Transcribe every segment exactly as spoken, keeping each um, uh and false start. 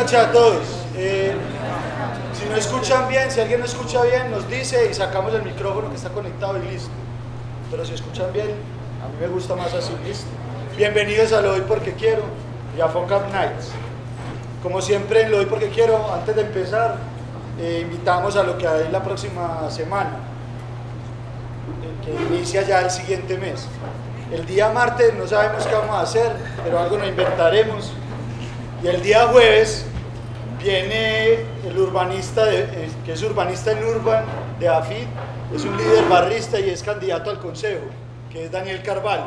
noches a todos. Eh, si no escuchan bien, si alguien no escucha bien, nos dice y sacamos el micrófono que está conectado y listo. Pero si escuchan bien, a mí me gusta más así, listo. Bienvenidos a Lo Doy Porque Quiero y a Fuckup Nights. Como siempre en Lo Doy Porque Quiero, antes de empezar, eh, invitamos a lo que hay la próxima semana, eh, que inicia ya el siguiente mes. El día martes no sabemos qué vamos a hacer, pero algo nos inventaremos. Y el día jueves viene el urbanista, de, eh, que es urbanista en Urban de AFIT, es un líder barrista y es candidato al consejo, que es Daniel Carvalho.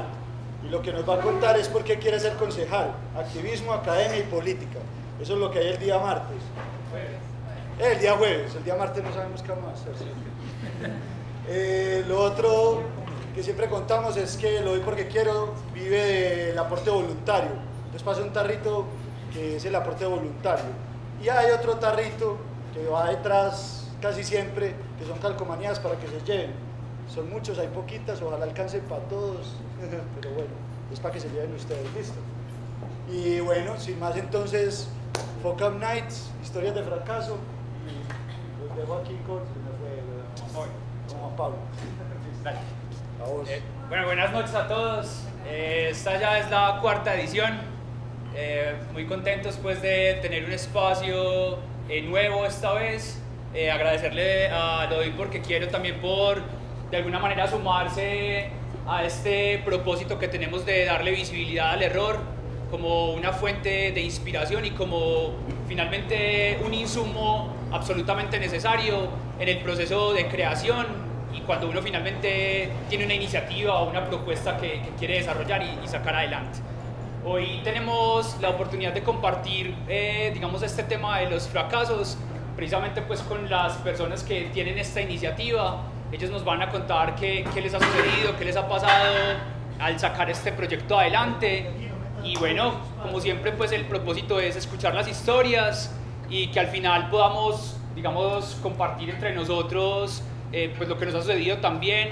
Y lo que nos va a contar es por qué quiere ser concejal, activismo, academia y política. Eso es lo que hay el día martes. Eh, el día jueves, el día martes no sabemos qué vamos a hacer. Eh, lo otro que siempre contamos es que Lo Doy Porque Quiero vive del aporte voluntario. Entonces pasa un tarrito que es el aporte voluntario y hay otro tarrito que va detrás casi siempre, que son calcomanías para que se lleven. Son muchos, hay poquitas, ojalá alcancen para todos, pero bueno, es para que se lleven ustedes, listo. Y bueno, sin más entonces, Fuckup Nights, historias de fracaso, y los dejo aquí con Juan Pablo. Dale. Eh, bueno, buenas noches a todos. Eh, esta ya es la cuarta edición. Eh, muy contentos pues de tener un espacio eh, nuevo esta vez. Eh, agradecerle a Lo Doy Porque Quiero también por de alguna manera sumarse a este propósito que tenemos de darle visibilidad al error como una fuente de inspiración y como finalmente un insumo absolutamente necesario en el proceso de creación. Y cuando uno finalmente tiene una iniciativa o una propuesta que, que quiere desarrollar y, y sacar adelante. Hoy tenemos la oportunidad de compartir, eh, digamos, este tema de los fracasos, precisamente pues con las personas que tienen esta iniciativa. Ellos nos van a contar qué, qué les ha sucedido, qué les ha pasado al sacar este proyecto adelante. Y bueno, como siempre, pues el propósito es escuchar las historias y que al final podamos, digamos, compartir entre nosotros Eh, pues lo que nos ha sucedido también.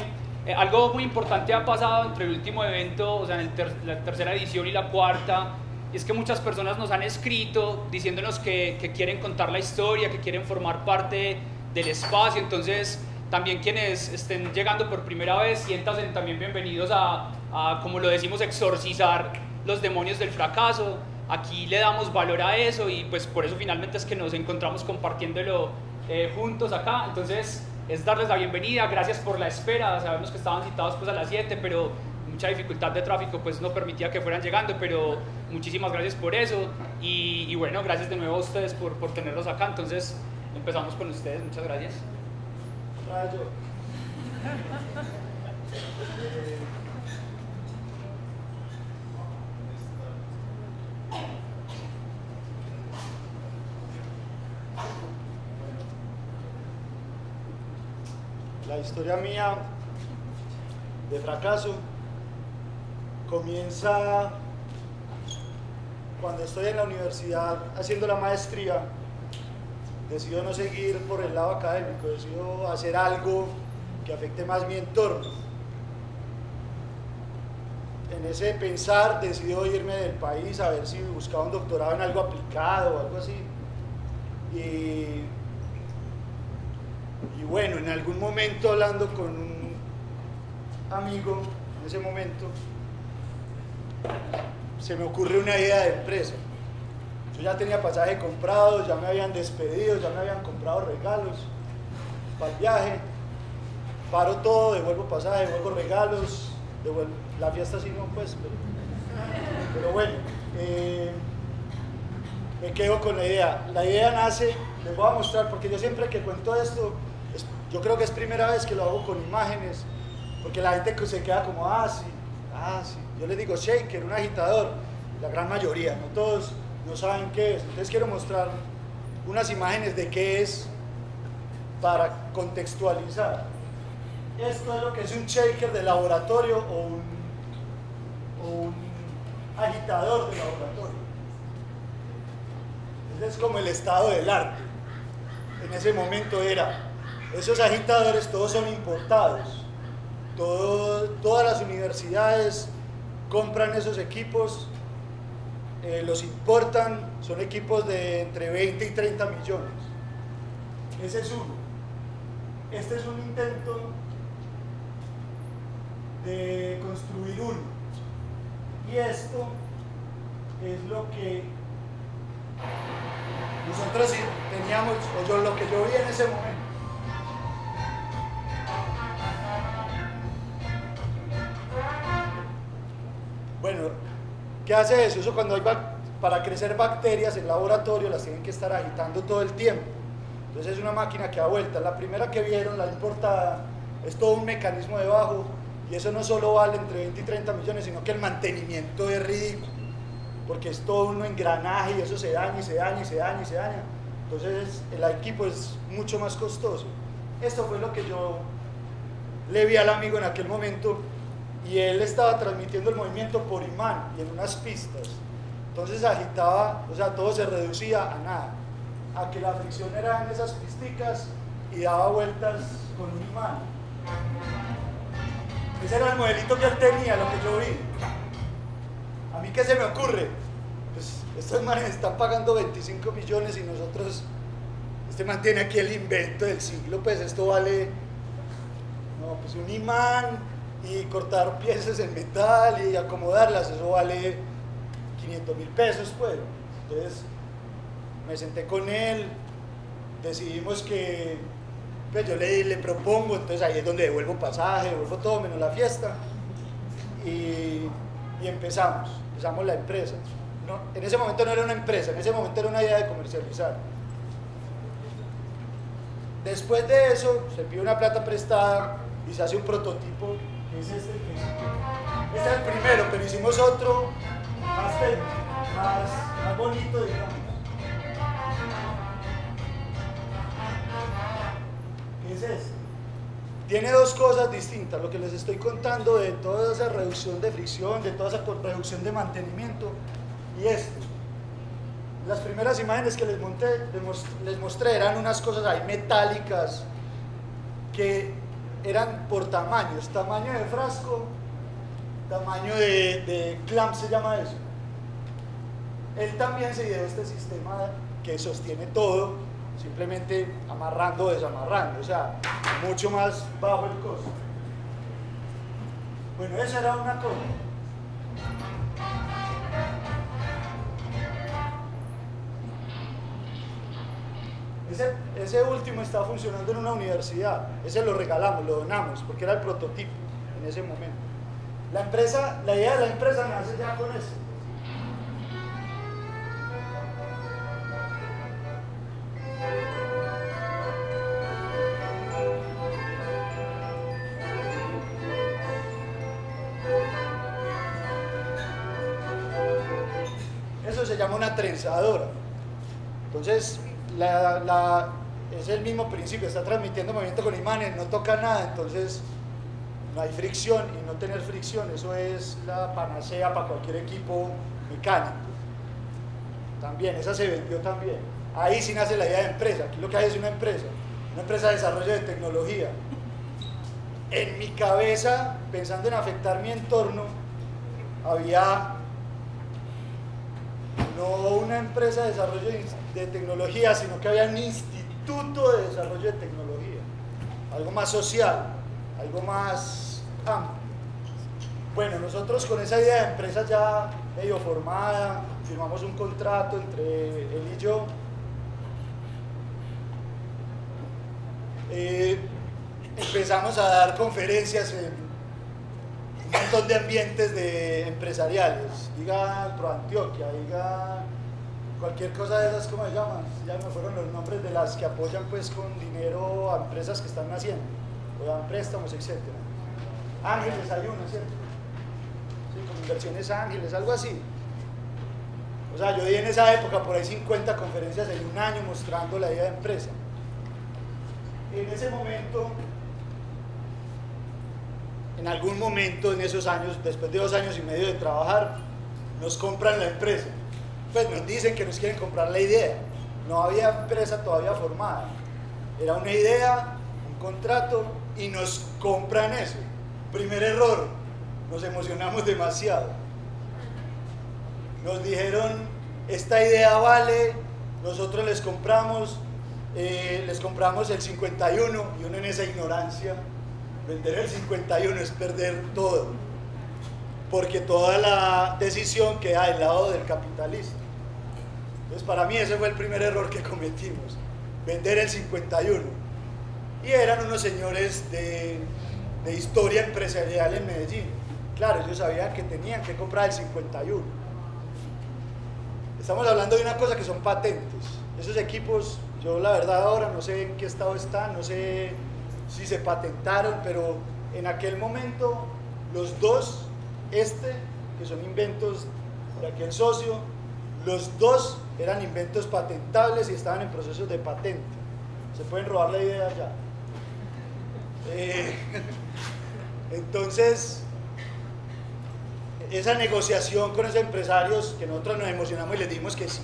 Eh, algo muy importante ha pasado entre el último evento, o sea, en el ter la tercera edición y la cuarta, y es que muchas personas nos han escrito diciéndonos que, que quieren contar la historia, que quieren formar parte del espacio. Entonces, también quienes estén llegando por primera vez, siéntanse también bienvenidos a, a, como lo decimos, exorcizar los demonios del fracaso. Aquí le damos valor a eso y pues por eso finalmente es que nos encontramos compartiéndolo eh, juntos acá. Entonces, es darles la bienvenida, gracias por la espera. Sabemos que estaban citados pues a las siete, pero mucha dificultad de tráfico pues no permitía que fueran llegando, pero muchísimas gracias por eso y, y bueno, gracias de nuevo a ustedes por, por tenerlos acá. Entonces empezamos con ustedes, muchas gracias. La historia mía de fracaso comienza cuando estoy en la universidad haciendo la maestría. Decido no seguir por el lado académico, decido hacer algo que afecte más mi entorno. En ese pensar decido irme del país a ver si buscaba un doctorado en algo aplicado o algo así. Y Y bueno, en algún momento hablando con un amigo, en ese momento, se me ocurre una idea de empresa. Yo ya tenía pasaje comprado, ya me habían despedido, ya me habían comprado regalos para el viaje. Paro todo, devuelvo pasaje, devuelvo regalos, devuelvo la fiesta sí no pues, pero, pero bueno, eh, me quedo con la idea. La idea nace, les voy a mostrar, porque yo siempre que cuento esto, yo creo que es primera vez que lo hago con imágenes, porque la gente se queda como, ah, sí, ah, sí. Yo les digo shaker, un agitador, la gran mayoría, no todos, no saben qué es. Entonces quiero mostrar unas imágenes de qué es para contextualizar. Esto es lo que es un shaker de laboratorio o un, o un agitador de laboratorio. Este es como el estado del arte. En ese momento era... Esos agitadores todos son importados, todo, todas las universidades compran esos equipos eh, los importan, son equipos de entre veinte y treinta millones. Ese es uno. Este es un intento de construir uno. Y esto es lo que nosotros teníamos, o yo, lo que yo vi en ese momento. Bueno, ¿qué hace eso? Eso cuando hay, para crecer bacterias en laboratorio las tienen que estar agitando todo el tiempo. Entonces es una máquina que da vueltas. La primera que vieron, la importada, es todo un mecanismo debajo. Y eso no solo vale entre veinte y treinta millones, sino que el mantenimiento es ridículo, porque es todo un engranaje y eso se daña y se daña y se daña y se daña. Entonces el equipo es mucho más costoso. Esto fue lo que yo le vi al amigo en aquel momento, y él estaba transmitiendo el movimiento por imán y en unas pistas. Entonces agitaba, o sea, todo se reducía a nada, a que la fricción era en esas pisticas y daba vueltas con un imán. Ese era el modelito que él tenía, lo que yo vi. ¿A mí qué se me ocurre? Pues estos manes están pagando veinticinco millones y nosotros, este man tiene aquí el invento del siglo, pues esto vale, no, pues un imán y cortar piezas en metal y acomodarlas, eso vale quinientos mil pesos, pues. Entonces me senté con él, decidimos que... Pues yo le, le propongo, entonces ahí es donde devuelvo pasaje, devuelvo todo menos la fiesta, y, y empezamos, empezamos la empresa. No, en ese momento no era una empresa, en ese momento era una idea de comercializar. Después de eso se pide una plata prestada y se hace un prototipo, es este, este es el primero, pero hicimos otro más, más, más bonito, digamos. Es este. Tiene dos cosas distintas, lo que les estoy contando de toda esa reducción de fricción, de toda esa reducción de mantenimiento, y esto. Las primeras imágenes que les, monté, les, most, les mostré eran unas cosas ahí metálicas que eran por tamaños, tamaño de frasco, tamaño de, de clamp se llama eso. Él también se ideó este sistema que sostiene todo, simplemente amarrando o desamarrando, o sea, mucho más bajo el costo. Bueno, esa era una cosa. Ese, ese último estaba funcionando en una universidad, ese lo regalamos, lo donamos, porque era el prototipo en ese momento. La empresa, la idea de la empresa nace ya con eso. Eso se llama una trenzadora. Entonces la, la, es el mismo principio, está transmitiendo movimiento con imanes, no toca nada, entonces no hay fricción, y no tener fricción, eso es la panacea para cualquier equipo mecánico. También, esa se vendió también. Ahí sí nace la idea de empresa. Aquí lo que hay es una empresa, una empresa de desarrollo de tecnología. En mi cabeza, pensando en afectar mi entorno, había no una empresa de desarrollo de tecnología, sino que había un instituto de desarrollo de tecnología, algo más social, algo más amplio. Bueno, nosotros con esa idea de empresa ya medio formada, firmamos un contrato entre él y yo. Eh, empezamos a dar conferencias en un montón de ambientes de empresariales, diga Proantioquia, diga cualquier cosa de esas, ¿cómo se llaman? Ya me fueron los nombres de las que apoyan pues con dinero a empresas que están naciendo, o dan préstamos, etcétera. Ángeles hay una, ¿cierto? Sí, con inversiones ángeles, algo así. O sea, yo di en esa época por ahí cincuenta conferencias en un año mostrando la idea de empresa. En ese momento, en algún momento en esos años, después de dos años y medio de trabajar, nos compran la empresa. Pues nos dicen que nos quieren comprar la idea. No había empresa todavía formada. Era una idea, un contrato, y nos compran eso. Primer error, nos emocionamos demasiado. nos dijeron, esta idea vale, nosotros les compramos, eh, les compramos el cincuenta y uno, y uno en esa ignorancia, vender el cincuenta y uno es perder todo, porque toda la decisión queda del lado del capitalista. Entonces para mí ese fue el primer error que cometimos, vender el cincuenta y uno. Y eran unos señores de, de historia empresarial en Medellín. Claro, ellos sabían que tenían que comprar el cincuenta y uno. Estamos hablando de una cosa que son patentes. Esos equipos, yo la verdad ahora no sé en qué estado están, no sé si se patentaron, pero en aquel momento los dos, este, que son inventos de aquel socio, los dos eran inventos patentables y estaban en procesos de patente. Se pueden robar la idea ya. Eh, entonces, esa negociación con esos empresarios, que nosotros nos emocionamos y les dimos que sí.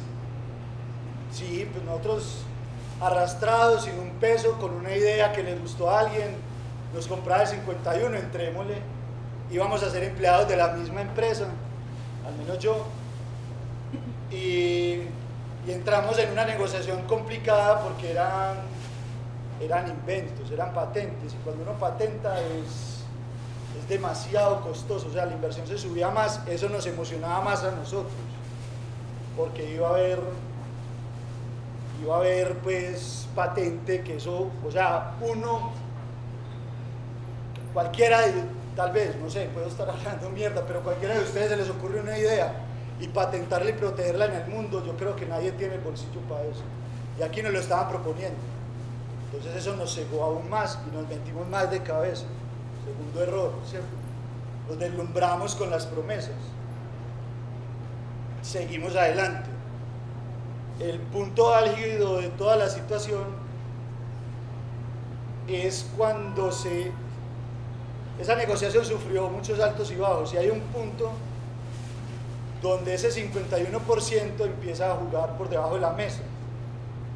Sí, pues nosotros arrastrados, sin un peso, con una idea que les gustó a alguien, nos compraba el cincuenta y uno, entrémosle, íbamos a ser empleados de la misma empresa, al menos yo, y, y entramos en una negociación complicada porque eran, eran inventos, eran patentes, y cuando uno patenta es, es demasiado costoso, o sea, la inversión se subía más, eso nos emocionaba más a nosotros, porque iba a haber, iba a haber pues patente, que eso, o sea, uno, cualquiera, tal vez, no sé, puedo estar hablando mierda, pero cualquiera de ustedes se les ocurre una idea y patentarla y protegerla en el mundo, yo creo que nadie tiene el bolsillo para eso, y aquí nos lo estaban proponiendo, entonces eso nos cegó aún más y nos metimos más de cabeza. Segundo error, ¿cierto? Nos deslumbramos con las promesas, seguimos adelante. El punto álgido de toda la situación es cuando se... Esa negociación sufrió muchos altos y bajos, y hay un punto donde ese cincuenta y uno por ciento empieza a jugar por debajo de la mesa,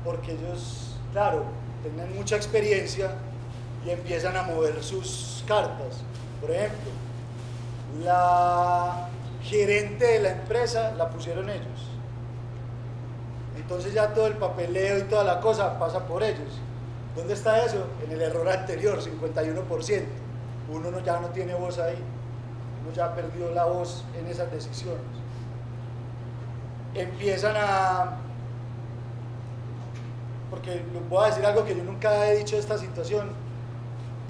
porque ellos, claro, tienen mucha experiencia y empiezan a mover sus cartas. Por ejemplo, la gerente de la empresa la pusieron ellos. Entonces ya todo el papeleo y toda la cosa pasa por ellos. ¿Dónde está eso? En el error anterior, cincuenta y uno por ciento. Uno no, ya no tiene voz ahí, uno ya perdió la voz en esas decisiones. Empiezan a... Porque voy a decir algo que yo nunca he dicho de esta situación,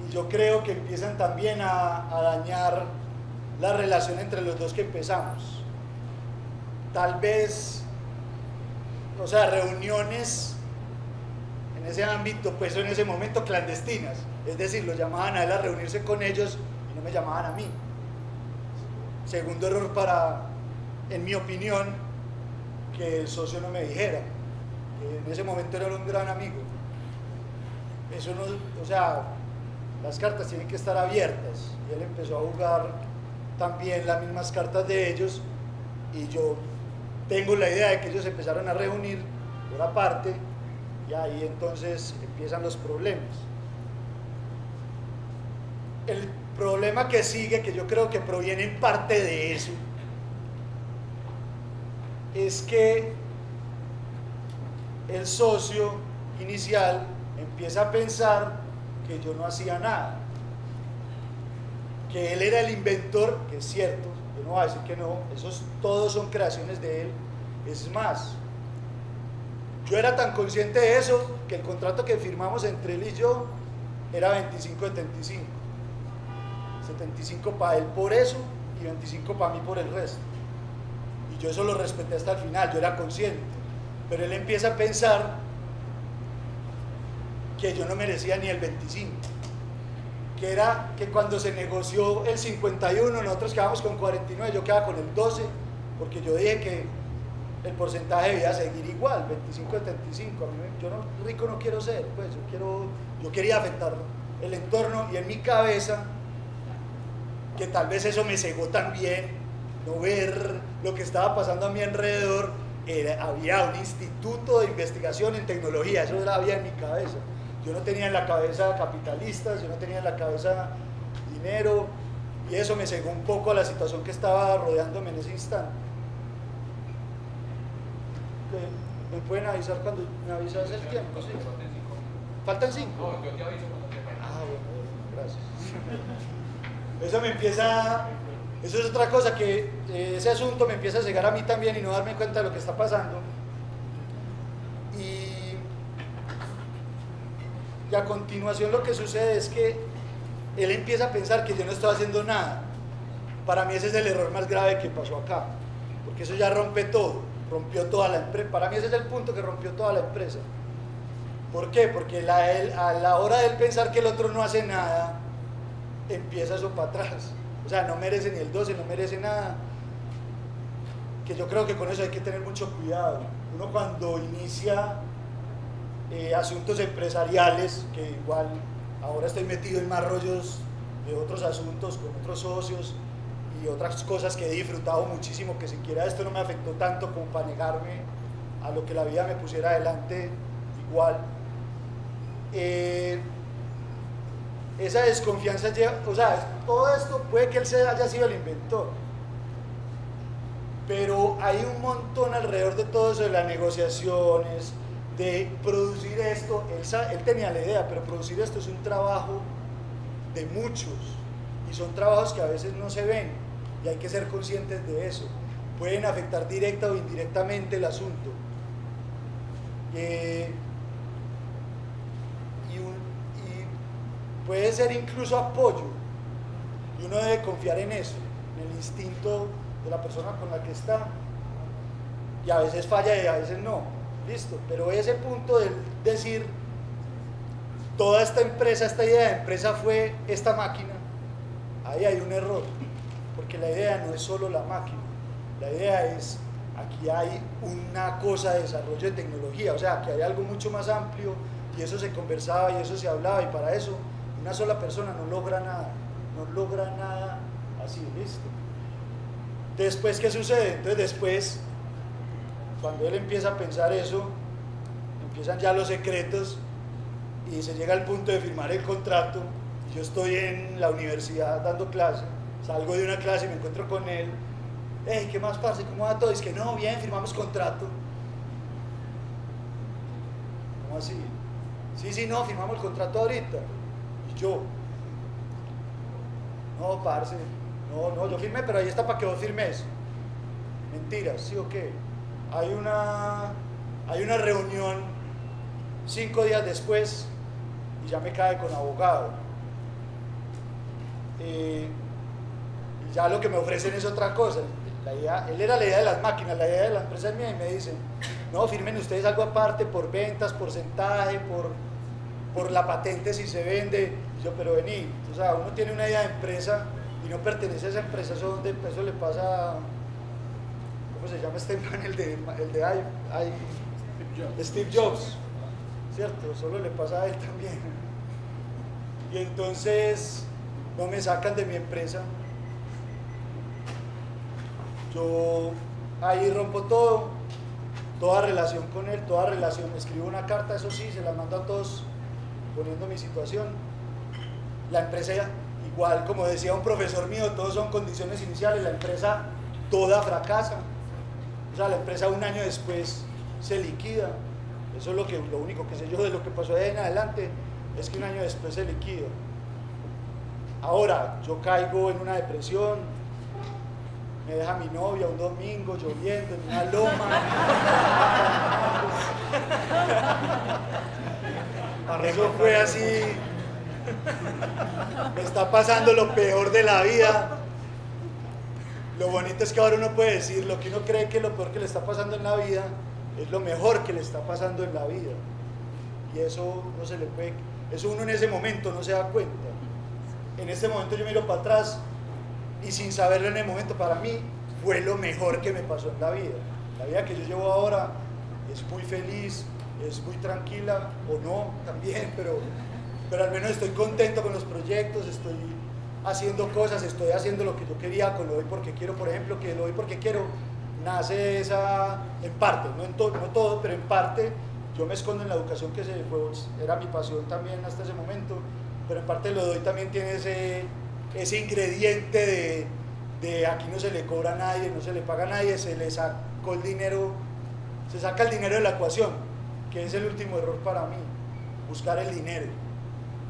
y yo creo que empiezan también a, a dañar la relación entre los dos que empezamos. Tal vez... O sea, reuniones en ese ámbito, pues en ese momento clandestinas, es decir, lo llamaban a él a reunirse con ellos y no me llamaban a mí. Segundo error para, en mi opinión, que el socio no me dijera, que en ese momento era un gran amigo. Eso no, o sea, las cartas tienen que estar abiertas, y él empezó a jugar también las mismas cartas de ellos, y yo tengo la idea de que ellos empezaron a reunir por aparte, y ahí entonces empiezan los problemas. El problema que sigue, que yo creo que proviene en parte de eso, es que el socio inicial empieza a pensar que yo no hacía nada, que él era el inventor, que es cierto, yo no voy a decir que no, esos todos son creaciones de él. Es más, yo era tan consciente de eso que el contrato que firmamos entre él y yo era veinticinco setenta y cinco, setenta y cinco para él por eso y veinticinco para mí por el resto, y yo eso lo respeté hasta el final, yo era consciente, pero él empieza a pensar que yo no merecía ni el veinticinco, que era que cuando se negoció el cincuenta y uno, nosotros quedamos con cuarenta y nueve, yo quedaba con el doce, porque yo dije que el porcentaje debía seguir igual, veinticinco a setenta y cinco, yo no, rico no quiero ser, pues yo, quiero, yo quería afectar el entorno, y en mi cabeza, que tal vez eso me cegó también, no ver lo que estaba pasando a mi alrededor, era, había un instituto de investigación en tecnología, eso era, había en mi cabeza. Yo no tenía en la cabeza capitalistas, yo no tenía en la cabeza dinero, y eso me cegó un poco a la situación que estaba rodeándome en ese instante. me, me pueden avisar cuando me avisas el tiempo, ¿sí? ¿Faltan cinco? No, yo te aviso cuando te pare. Ah, bueno, gracias. Eso me empieza... Eso es otra cosa, que eh, ese asunto me empieza a llegar a mí también y no darme cuenta de lo que está pasando. Y, y a continuación lo que sucede es que él empieza a pensar que yo no estoy haciendo nada. Para mí ese es el error más grave que pasó acá, porque eso ya rompe todo, rompió toda la empresa. Para mí ese es el punto que rompió toda la empresa. ¿Por qué? Porque la, él, a la hora de él pensar que el otro no hace nada, empieza eso para atrás. O sea, no merece ni el doce, no merece nada. Que yo creo que con eso hay que tener mucho cuidado. Uno cuando inicia eh, asuntos empresariales, que igual ahora estoy metido en más rollos de otros asuntos con otros socios y otras cosas que he disfrutado muchísimo, que siquiera esto no me afectó tanto como para negarme a lo que la vida me pusiera adelante igual. Eh, Esa desconfianza lleva, o sea, todo esto puede que él se haya sido el inventor, pero hay un montón alrededor de todo eso, de las negociaciones, de producir esto. Él, él tenía la idea, pero producir esto es un trabajo de muchos y son trabajos que a veces no se ven y hay que ser conscientes de eso. Pueden afectar directa o indirectamente el asunto. Eh, Puede ser incluso apoyo, y uno debe confiar en eso, en el instinto de la persona con la que está, y a veces falla y a veces no, listo. Pero ese punto de decir, toda esta empresa, esta idea de empresa fue esta máquina, ahí hay un error, porque la idea no es solo la máquina, la idea es, aquí hay una cosa de desarrollo de tecnología, o sea, que hay algo mucho más amplio, y eso se conversaba y eso se hablaba, y para eso una sola persona no logra nada, no logra nada así, listo. Después, ¿qué sucede? Entonces después, cuando él empieza a pensar eso, empiezan ya los secretos y se llega al punto de firmar el contrato. Yo estoy en la universidad dando clase, salgo de una clase y me encuentro con él. Hey, ¿qué más, parce? ¿Cómo va todo? Es que no, bien, firmamos contrato. ¿Cómo así? Sí, sí, no, firmamos el contrato ahorita. Yo, no, parce, no, no, yo firmé, pero ahí está para que vos firmes. Mentiras, ¿sí o qué? Hay una, hay una reunión cinco días después y ya me cae con abogado. Eh, y ya lo que me ofrecen es otra cosa. La idea, él era la idea de las máquinas, la idea de la empresa es mía, y me dicen, no, firmen ustedes algo aparte por ventas, porcentaje, por... por la patente si se vende. Y yo, pero vení, o sea, uno tiene una idea de empresa y no pertenece a esa empresa, eso, donde, eso le pasa, ¿cómo se llama este man? El de, el de I, I, Steve Jobs, ¿cierto? Solo le pasa a él también. Y entonces no me sacan de mi empresa, yo ahí rompo todo, toda relación con él, toda relación, escribo una carta, eso sí, se la mando a todos, poniendo mi situación. La empresa, igual como decía un profesor mío, todos son condiciones iniciales, la empresa toda fracasa, o sea, la empresa un año después se liquida. Eso es lo, que, lo único que sé yo de lo que pasó de ahí en adelante, es que un año después se liquida. Ahora, yo caigo en una depresión, me deja mi novia un domingo lloviendo en una loma. Eso fue así, me está pasando lo peor de la vida. Lo bonito es que ahora uno puede decir, lo que uno cree que es lo peor que le está pasando en la vida, es lo mejor que le está pasando en la vida. Y eso no se le puede, eso uno en ese momento no se da cuenta. En este momento yo miro para atrás y sin saberlo en el momento, para mí fue lo mejor que me pasó en la vida. La vida que yo llevo ahora es muy feliz, es muy tranquila, o no, también, pero, pero al menos estoy contento con los proyectos, estoy haciendo cosas, estoy haciendo lo que yo quería con Lo Doy Porque Quiero, por ejemplo, que Lo Doy Porque Quiero nace esa, en parte, no, en to, no todo, pero en parte, yo me escondo en la educación, que se fue, era mi pasión también hasta ese momento, pero en parte Lo Doy también tiene ese, ese ingrediente de, de aquí no se le cobra a nadie, no se le paga a nadie, se le sacó el dinero se saca el dinero de la ecuación, que es el último error para mí, buscar el dinero.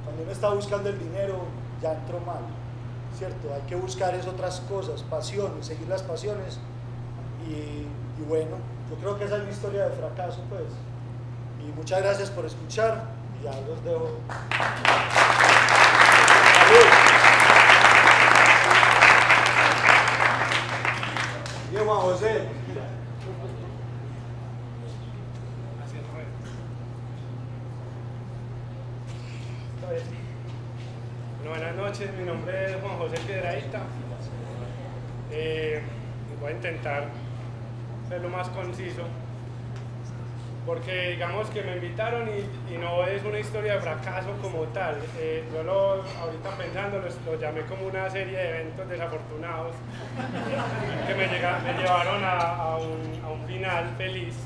Cuando uno está buscando el dinero, ya entró mal, ¿cierto? Hay que buscar es otras cosas, pasiones, seguir las pasiones. Y, y bueno, yo creo que esa es mi historia de fracaso, pues. Y muchas gracias por escuchar, y ya los dejo. Bien, Juan José. Bueno, buenas noches, mi nombre es Juan José Piedraíta. Eh, voy a intentar ser lo más conciso, porque digamos que me invitaron y, y no es una historia de fracaso como tal. Eh, yo lo, ahorita pensando lo, lo llamé como una serie de eventos desafortunados que me, llega, me llevaron a, a, un, a un final feliz,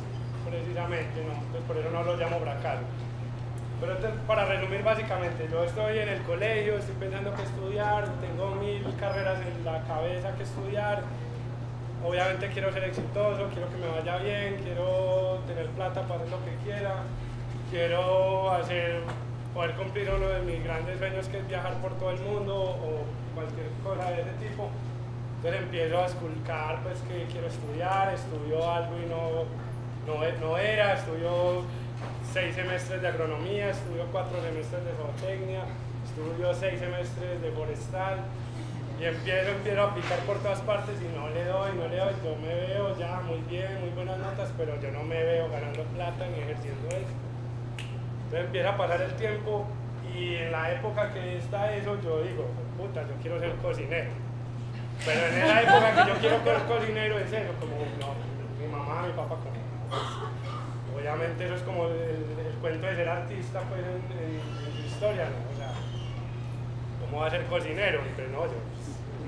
precisamente, ¿no? Entonces, por eso no lo llamo fracaso. Pero entonces, para resumir básicamente, yo estoy en el colegio, estoy pensando qué estudiar, tengo mil carreras en la cabeza que estudiar. Obviamente quiero ser exitoso, quiero que me vaya bien, quiero tener plata para hacer lo que quiera, quiero hacer, poder cumplir uno de mis grandes sueños, que es viajar por todo el mundo o cualquier cosa de ese tipo. Entonces empiezo a esculcar, pues, que quiero estudiar, estudio algo y no, no, no era, estudio seis semestres de agronomía, estudio cuatro semestres de zootecnia, estudio seis semestres de forestal. Y empiezo, empiezo a aplicar por todas partes y no le doy, no le doy. Yo me veo ya muy bien, muy buenas notas, pero yo no me veo ganando plata ni ejerciendo esto. Entonces empieza a pasar el tiempo y en la época que está eso, yo digo, puta, yo quiero ser cocinero. Pero en esa época que yo quiero ser cocinero, es eso, como, no, mi mamá, mi papá, como, obviamente eso es como el, el cuento de ser artista, pues, en, en, en su historia, ¿no? O sea, ¿cómo va a ser cocinero? Pero no, yo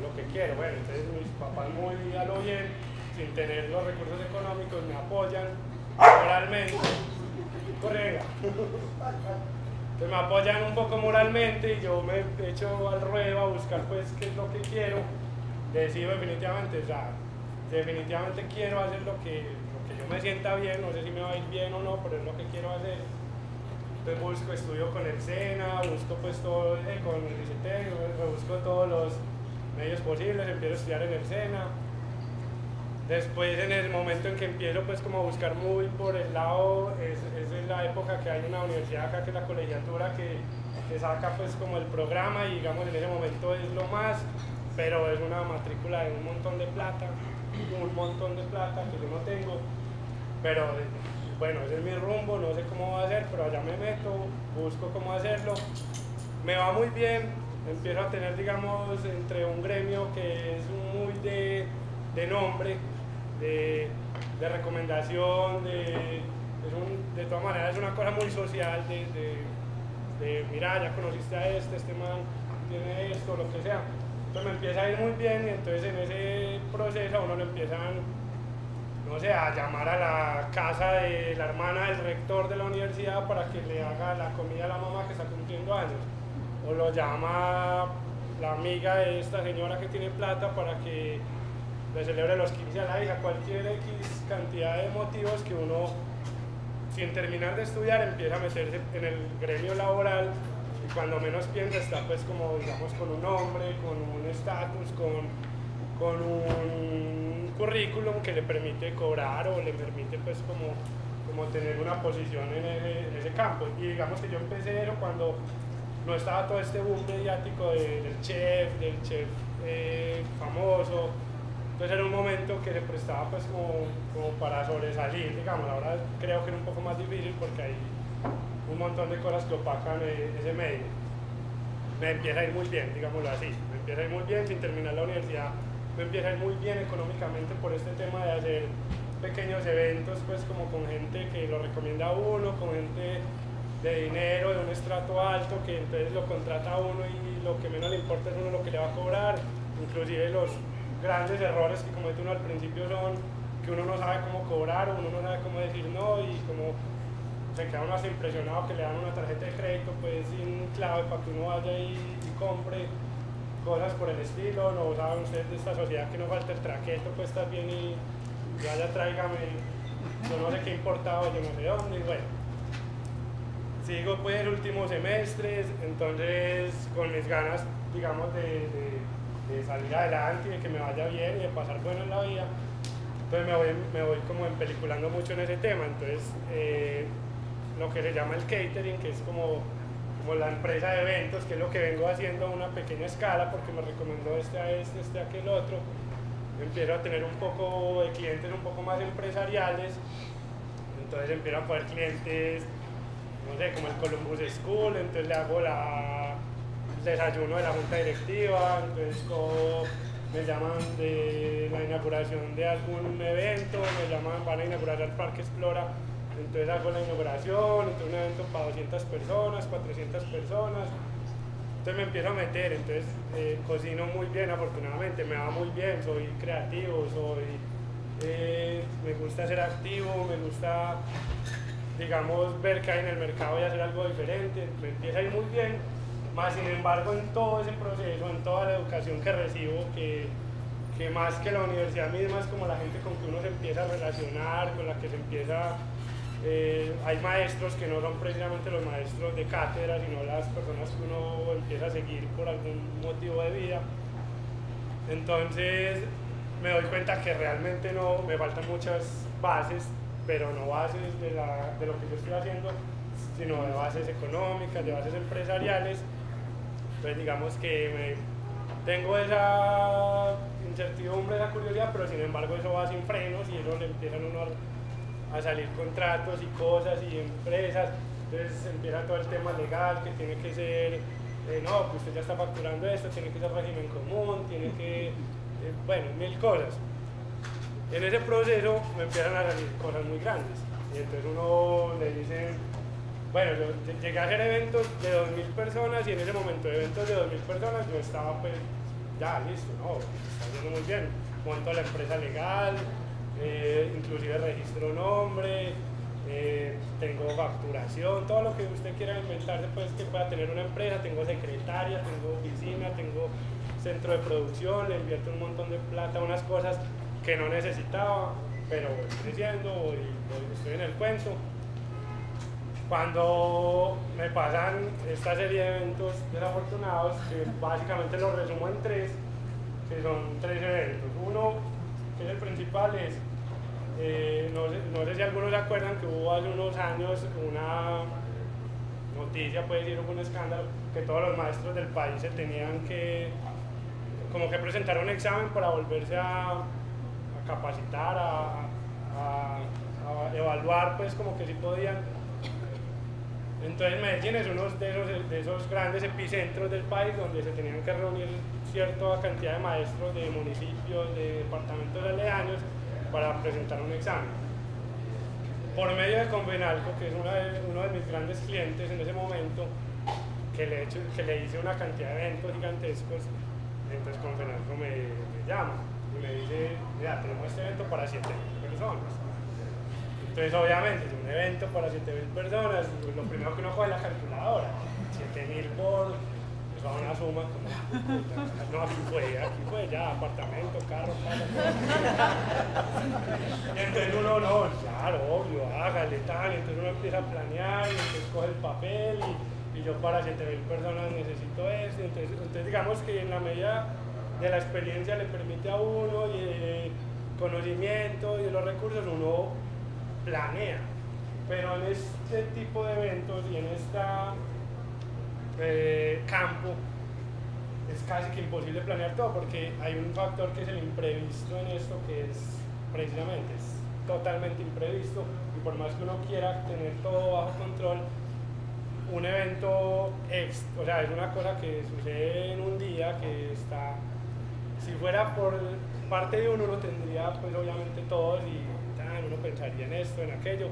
lo que quiero, bueno, entonces mis papás muy a lo bien, sin tener los recursos económicos, me apoyan moralmente, correga, entonces me apoyan un poco moralmente y yo me echo al ruedo a buscar, pues, qué es lo que quiero. Decido definitivamente, o sea, definitivamente quiero hacer lo que, lo que yo me sienta bien, no sé si me va a ir bien o no, pero es lo que quiero hacer. Entonces busco, estudio con el SENA, busco, pues, todo, eh, con el ICT, busco todos los medios posibles, empiezo a estudiar en el SENA. Después, en el momento en que empiezo, pues, como a buscar muy por el lado, es, es la época que hay una universidad acá, que es la colegiatura, que, que saca, pues, como el programa, y digamos en ese momento es lo más, pero es una matrícula de un montón de plata, un montón de plata que yo no tengo, pero bueno, ese es mi rumbo, no sé cómo va a ser, pero allá me meto, busco cómo hacerlo, me va muy bien. Empiezo a tener, digamos, entre un gremio que es muy de, de nombre, de, de recomendación, de, es un, de todas maneras es una cosa muy social, de, de, de mira, ya conociste a este, este man tiene esto, lo que sea. Entonces me empieza a ir muy bien y entonces en ese proceso a uno le empiezan, no sé, a llamar a la casa de la hermana del rector de la universidad para que le haga la comida a la mamá que está cumpliendo años. O lo llama la amiga de esta señora que tiene plata para que le celebre los quince a la hija, cualquier X cantidad de motivos que uno, sin terminar de estudiar, empieza a meterse en el gremio laboral y cuando menos piensa está, pues, como, digamos, con un nombre, con un estatus, con, con un currículum que le permite cobrar o le permite, pues, como, como tener una posición en ese, en ese campo. Y digamos que yo empecé eso cuando no estaba todo este boom mediático de, del chef, del chef eh, famoso. Entonces era un momento que se prestaba, pues, como, como para sobresalir, digamos. Ahora creo que era un poco más difícil porque hay un montón de cosas que opacan eh, ese medio. Me empieza a ir muy bien, digámoslo así, me empieza a ir muy bien sin terminar la universidad, me empieza a ir muy bien económicamente por este tema de hacer pequeños eventos, pues, como con gente que lo recomienda a uno, con gente de dinero, de un estrato alto, que entonces lo contrata a uno y lo que menos le importa es uno lo que le va a cobrar. Inclusive los grandes errores que comete uno al principio son que uno no sabe cómo cobrar, uno no sabe cómo decir no, y como se queda uno así impresionado que le dan una tarjeta de crédito, pues, sin clave para que uno vaya y, y compre cosas por el estilo. No saben ustedes de esta sociedad que no falta el traqueto, pues, también, y ya, ya tráigame dolores que he importado yo no sé dónde, y bueno. Sigo pues el último semestre, entonces con mis ganas, digamos, de, de, de salir adelante y de que me vaya bien y de pasar bueno en la vida, entonces me voy, me voy como empeliculando mucho en ese tema, entonces eh, lo que se llama el catering, que es como, como la empresa de eventos, que es lo que vengo haciendo a una pequeña escala, porque me recomendó este a este, este a aquel otro, empiezo a tener un poco de clientes un poco más empresariales, entonces empiezo a poder clientes, no sé, como el Columbus School, entonces le hago la, el desayuno de la junta directiva, entonces como me llaman de la inauguración de algún evento, me llaman para inaugurar el Parque Explora, entonces hago la inauguración, entonces un evento para doscientas personas, cuatrocientas personas, entonces me empiezo a meter, entonces eh, cocino muy bien, afortunadamente, me va muy bien, soy creativo, soy, eh, me gusta ser activo, me gusta, digamos, ver que hay en el mercado y hacer algo diferente, me empieza a ir muy bien, más sin embargo en todo ese proceso, en toda la educación que recibo, que, que más que la universidad misma es como la gente con que uno se empieza a relacionar, con la que se empieza, eh, hay maestros que no son precisamente los maestros de cátedra, sino las personas que uno empieza a seguir por algún motivo de vida, entonces me doy cuenta que realmente no, me faltan muchas bases, pero no bases de, la, de lo que yo estoy haciendo, sino de bases económicas, de bases empresariales. Entonces digamos que me, tengo esa incertidumbre, esa curiosidad, pero sin embargo eso va sin frenos y eso le empiezan uno a, a salir contratos y cosas y empresas. Entonces empieza todo el tema legal que tiene que ser, eh, no, pues usted ya está facturando esto, tiene que ser régimen común, tiene que, eh, bueno, mil cosas. En ese proceso me empiezan a salir cosas muy grandes y entonces uno le dice, bueno, yo llegué a hacer eventos de dos mil personas y en ese momento eventos de dos mil personas yo estaba pues ya listo, no, está haciendo muy bien, monto la empresa legal, eh, inclusive registro nombre, eh, tengo facturación, todo lo que usted quiera inventarse pues que pueda tener una empresa, tengo secretaria, tengo oficina, tengo centro de producción, le invierto un montón de plata, unas cosas que no necesitaba, pero voy creciendo, voy, voy, estoy en el cuento. Cuando me pasan esta serie de eventos desafortunados, que básicamente los resumo en tres, que son tres eventos. Uno, que es el principal, es, eh, no sé, no sé si algunos se acuerdan que hubo hace unos años una noticia, puede decir, un escándalo, que todos los maestros del país se tenían que, como que presentar un examen para volverse a capacitar, a, a, a evaluar, pues como que sí podían. Entonces Medellín es uno de esos, de esos grandes epicentros del país donde se tenían que reunir cierta cantidad de maestros de municipios, de departamentos aledaños para presentar un examen. Por medio de Convenalco, que es una de, uno de mis grandes clientes en ese momento, que le, hecho, que le hice una cantidad de eventos gigantescos, entonces Convenalco me, me llama. Y me dice, mira, tenemos este evento para siete mil personas. Entonces, obviamente, es un evento para siete mil personas. Pues lo primero que uno coge es la calculadora. siete mil por, pues va una suma como, no, aquí fue, aquí fue, ya, apartamento, carro, carro. Y entonces uno, no, claro, obvio, hágale, tal. Entonces uno empieza a planear, y entonces coge el papel, y, y yo para siete mil personas necesito esto. Entonces, entonces, digamos que en la medida de la experiencia le permite a uno y de conocimiento y de los recursos uno planea, pero en este tipo de eventos y en este eh, campo es casi que imposible planear todo porque hay un factor que es el imprevisto en esto, que es precisamente es totalmente imprevisto y por más que uno quiera tener todo bajo control, un evento ex, o sea, es una cosa que sucede en un día que está. Si fuera por parte de uno, uno tendría pues obviamente todos y tan, uno pensaría en esto, en aquello,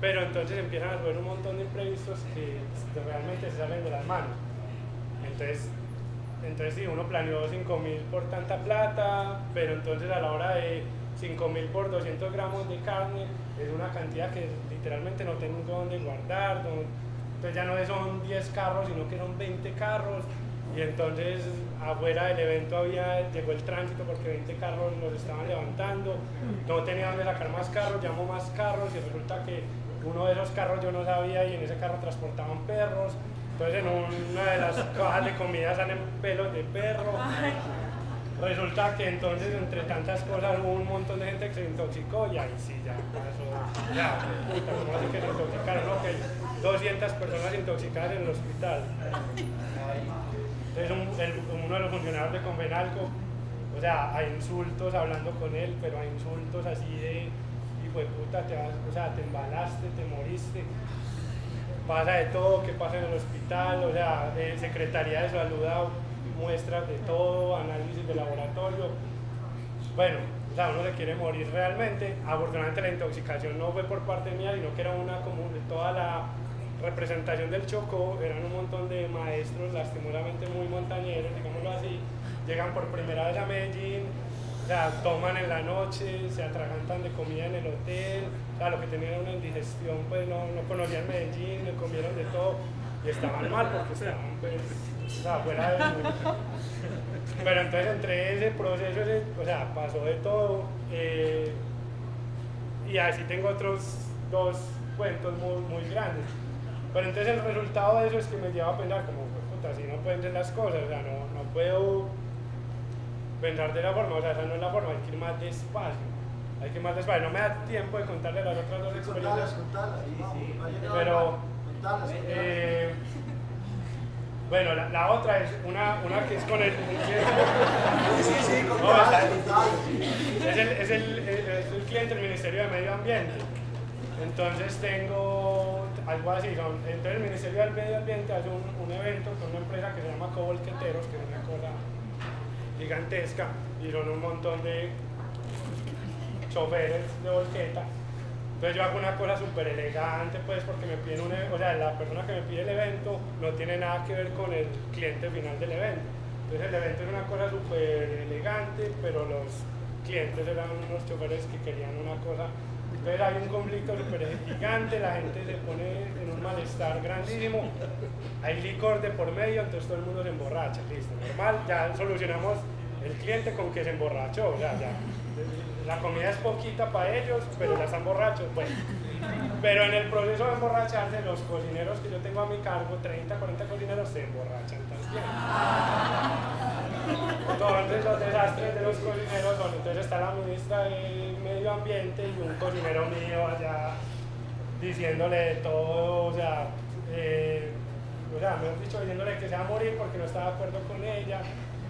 pero entonces empiezan a haber un montón de imprevistos que realmente se salen de las manos. Entonces, entonces sí, uno planeó cinco mil por tanta plata, pero entonces a la hora de cinco mil por doscientos gramos de carne es una cantidad que literalmente no tengo dónde guardar, no, entonces ya no son diez carros, sino que son veinte carros. y entonces afuera del evento había, llegó el tránsito porque veinte carros nos estaban levantando, no tenía dónde sacar más carros, llamó más carros y resulta que uno de esos carros yo no sabía y en ese carro transportaban perros, entonces en una de las cajas de comida salen pelos de perro. Resulta que entonces entre tantas cosas hubo un montón de gente que se intoxicó y ahí sí ya pasó, ya, puta, ¿cómo así que se intoxicaron? No, que doscientas personas intoxicadas en el hospital. Entonces un, el, uno de los funcionarios de Convenalco, o sea, a insultos hablando con él, pero a insultos así de, hijo de puta, te vas, o sea, te embalaste, te moriste, pasa de todo, ¿qué pasa en el hospital? O sea, eh, Secretaría de Salud, muestras de todo, análisis de laboratorio, bueno, o sea, uno se quiere morir realmente. Afortunadamente la intoxicación no fue por parte mía, sino que era una común, toda la representación del Chocó, eran un montón de maestros lastimosamente muy montañeros, digámoslo así, llegan por primera vez a Medellín, o sea, toman en la noche, se atragantan de comida en el hotel, o sea, los que tenían una indigestión pues no, no conocían Medellín, le comieron de todo y estaban mal porque estaban pues, o sea, fuera de... Pero entonces entre ese proceso, ese, o sea, pasó de todo, eh, y así tengo otros dos cuentos muy, muy grandes. Pero entonces el resultado de eso es que me lleva a pensar como, puta, así no pueden ser las cosas, o sea, no, no puedo pensar de la forma, o sea, esa no es la forma, hay que ir más despacio. Hay que ir más despacio, no me da tiempo de contarle las otras dos experiencias. Contalas, contalas, pero, eh, bueno, la, la otra es una, una que es con el... Sí, sí, sí, con no, es, es, el, es, el, es el cliente del Ministerio de Medio Ambiente. Entonces tengo algo así. Entonces el Ministerio del Medio Ambiente hace un, un evento con una empresa que se llama Cobol Queteros, que es una cosa gigantesca, y son un montón de choferes de volqueta. Entonces yo hago una cosa súper elegante, pues, porque me piden un, o sea, la persona que me pide el evento no tiene nada que ver con el cliente final del evento. Entonces el evento era una cosa súper elegante, pero los clientes eran unos choferes que querían una cosa. Entonces hay un conflicto súper gigante, la gente se pone en un malestar grandísimo, hay licor de por medio, entonces todo el mundo se emborracha, listo, normal, ya solucionamos el cliente con que se emborrachó, o sea, ya. La comida es poquita para ellos, pero ya están borrachos, bueno. Pero en el proceso de emborracharse, los cocineros que yo tengo a mi cargo, treinta, cuarenta cocineros, se emborrachan también. Entonces los desastres de los cocineros son, entonces está la ministra del Medio Ambiente y un cocinero mío allá diciéndole de todo, o sea, eh, o sea, me han dicho diciéndole que se va a morir porque no está de acuerdo con ella,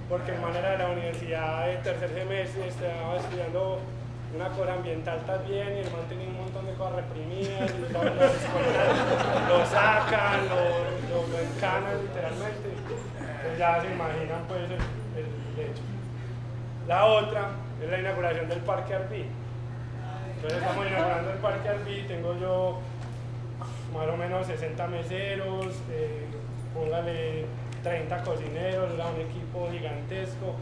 porque el man era de la universidad de tercer semestre, estaba estudiando una cosa ambiental también, y el man tenía un montón de cosas reprimidas, y todas las escuelas lo sacan, lo, lo, lo encanan literalmente, entonces ya se imaginan pues el, el, el hecho. La otra es la inauguración del Parque Arví. Entonces estamos inaugurando el Parque Arví, tengo yo más o menos sesenta meseros, eh, póngale treinta cocineros, era un equipo gigantesco,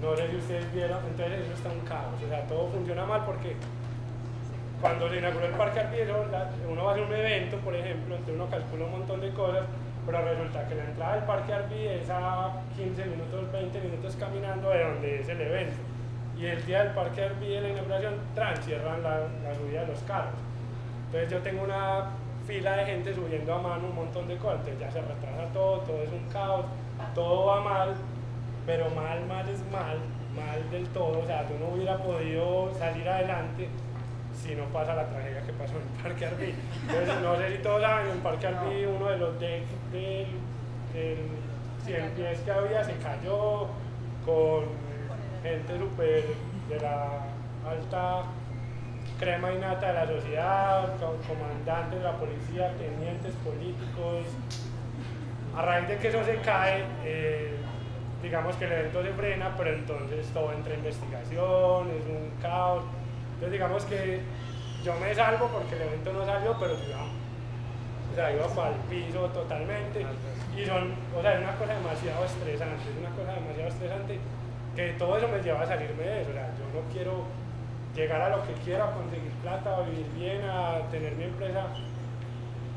no sé si ustedes vieron, entonces eso está un caos, o sea, todo funciona mal porque cuando se inauguró el Parque Arví, uno va a hacer un evento, por ejemplo, entonces uno calcula un montón de cosas, pero resulta que la entrada del Parque Arví es a quince minutos, veinte minutos caminando de donde es el evento, y el día del Parque Arví de la inauguración, trans, cierran la, la subida de los carros, entonces yo tengo una fila de gente subiendo a mano un montón de cosas, entonces ya se retrasa todo, todo es un caos, todo va mal, pero mal, mal es mal, mal del todo, o sea, tú no hubiera podido salir adelante si no pasa la tragedia que pasó en el Parque Arví. Entonces, no sé si todos saben, en el Parque Arví uno de los decks del, del cien pies que había se cayó con gente súper de la alta crema y nata de la sociedad, comandantes de la policía, tenientes políticos. A raíz de que eso se cae, eh, digamos que el evento se frena, pero entonces todo entra en investigación, es un caos. Entonces digamos que yo me salvo porque el evento no salió, pero yo iba, o sea, iba para el piso totalmente. Y son, o sea, es una cosa demasiado estresante, es una cosa demasiado estresante que todo eso me lleva a salirme de eso. O sea, yo no quiero llegar a lo que quiera, conseguir plata, a vivir bien, a tener mi empresa,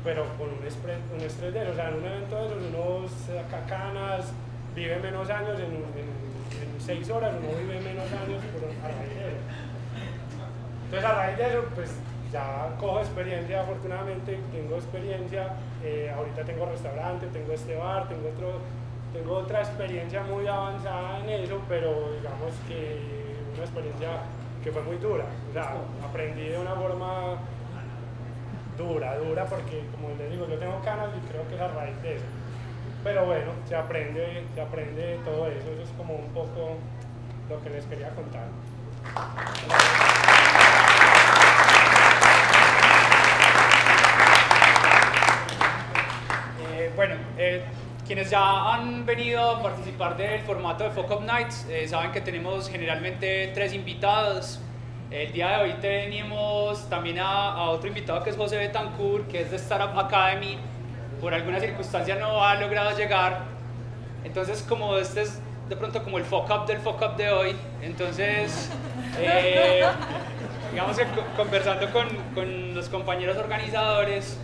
pero con un estrés, un estrés de eso. O sea, en un evento de esos uno saca canas, vive menos años en, en, en seis horas, uno vive menos años por, a raíz de eso. Entonces, a raíz de eso, pues ya cojo experiencia, afortunadamente tengo experiencia, eh, ahorita tengo restaurante, tengo este bar, tengo otro, tengo otra experiencia muy avanzada en eso, pero digamos que una experiencia que fue muy dura, o sea, aprendí de una forma dura, dura, porque como les digo, yo tengo canas y creo que es a raíz de eso. Pero bueno, se aprende, se aprende de todo eso, eso es como un poco lo que les quería contar. Eh, bueno, eh, quienes ya han venido a participar del formato de Fuckup Nights eh, saben que tenemos generalmente tres invitados. El día de hoy tenemos también a, a otro invitado que es José Betancur, que es de Startup Academy. Por alguna circunstancia no ha logrado llegar, entonces como este es de pronto como el Fuckup del Fuckup de hoy, entonces eh, digamos que conversando con, con los compañeros organizadores,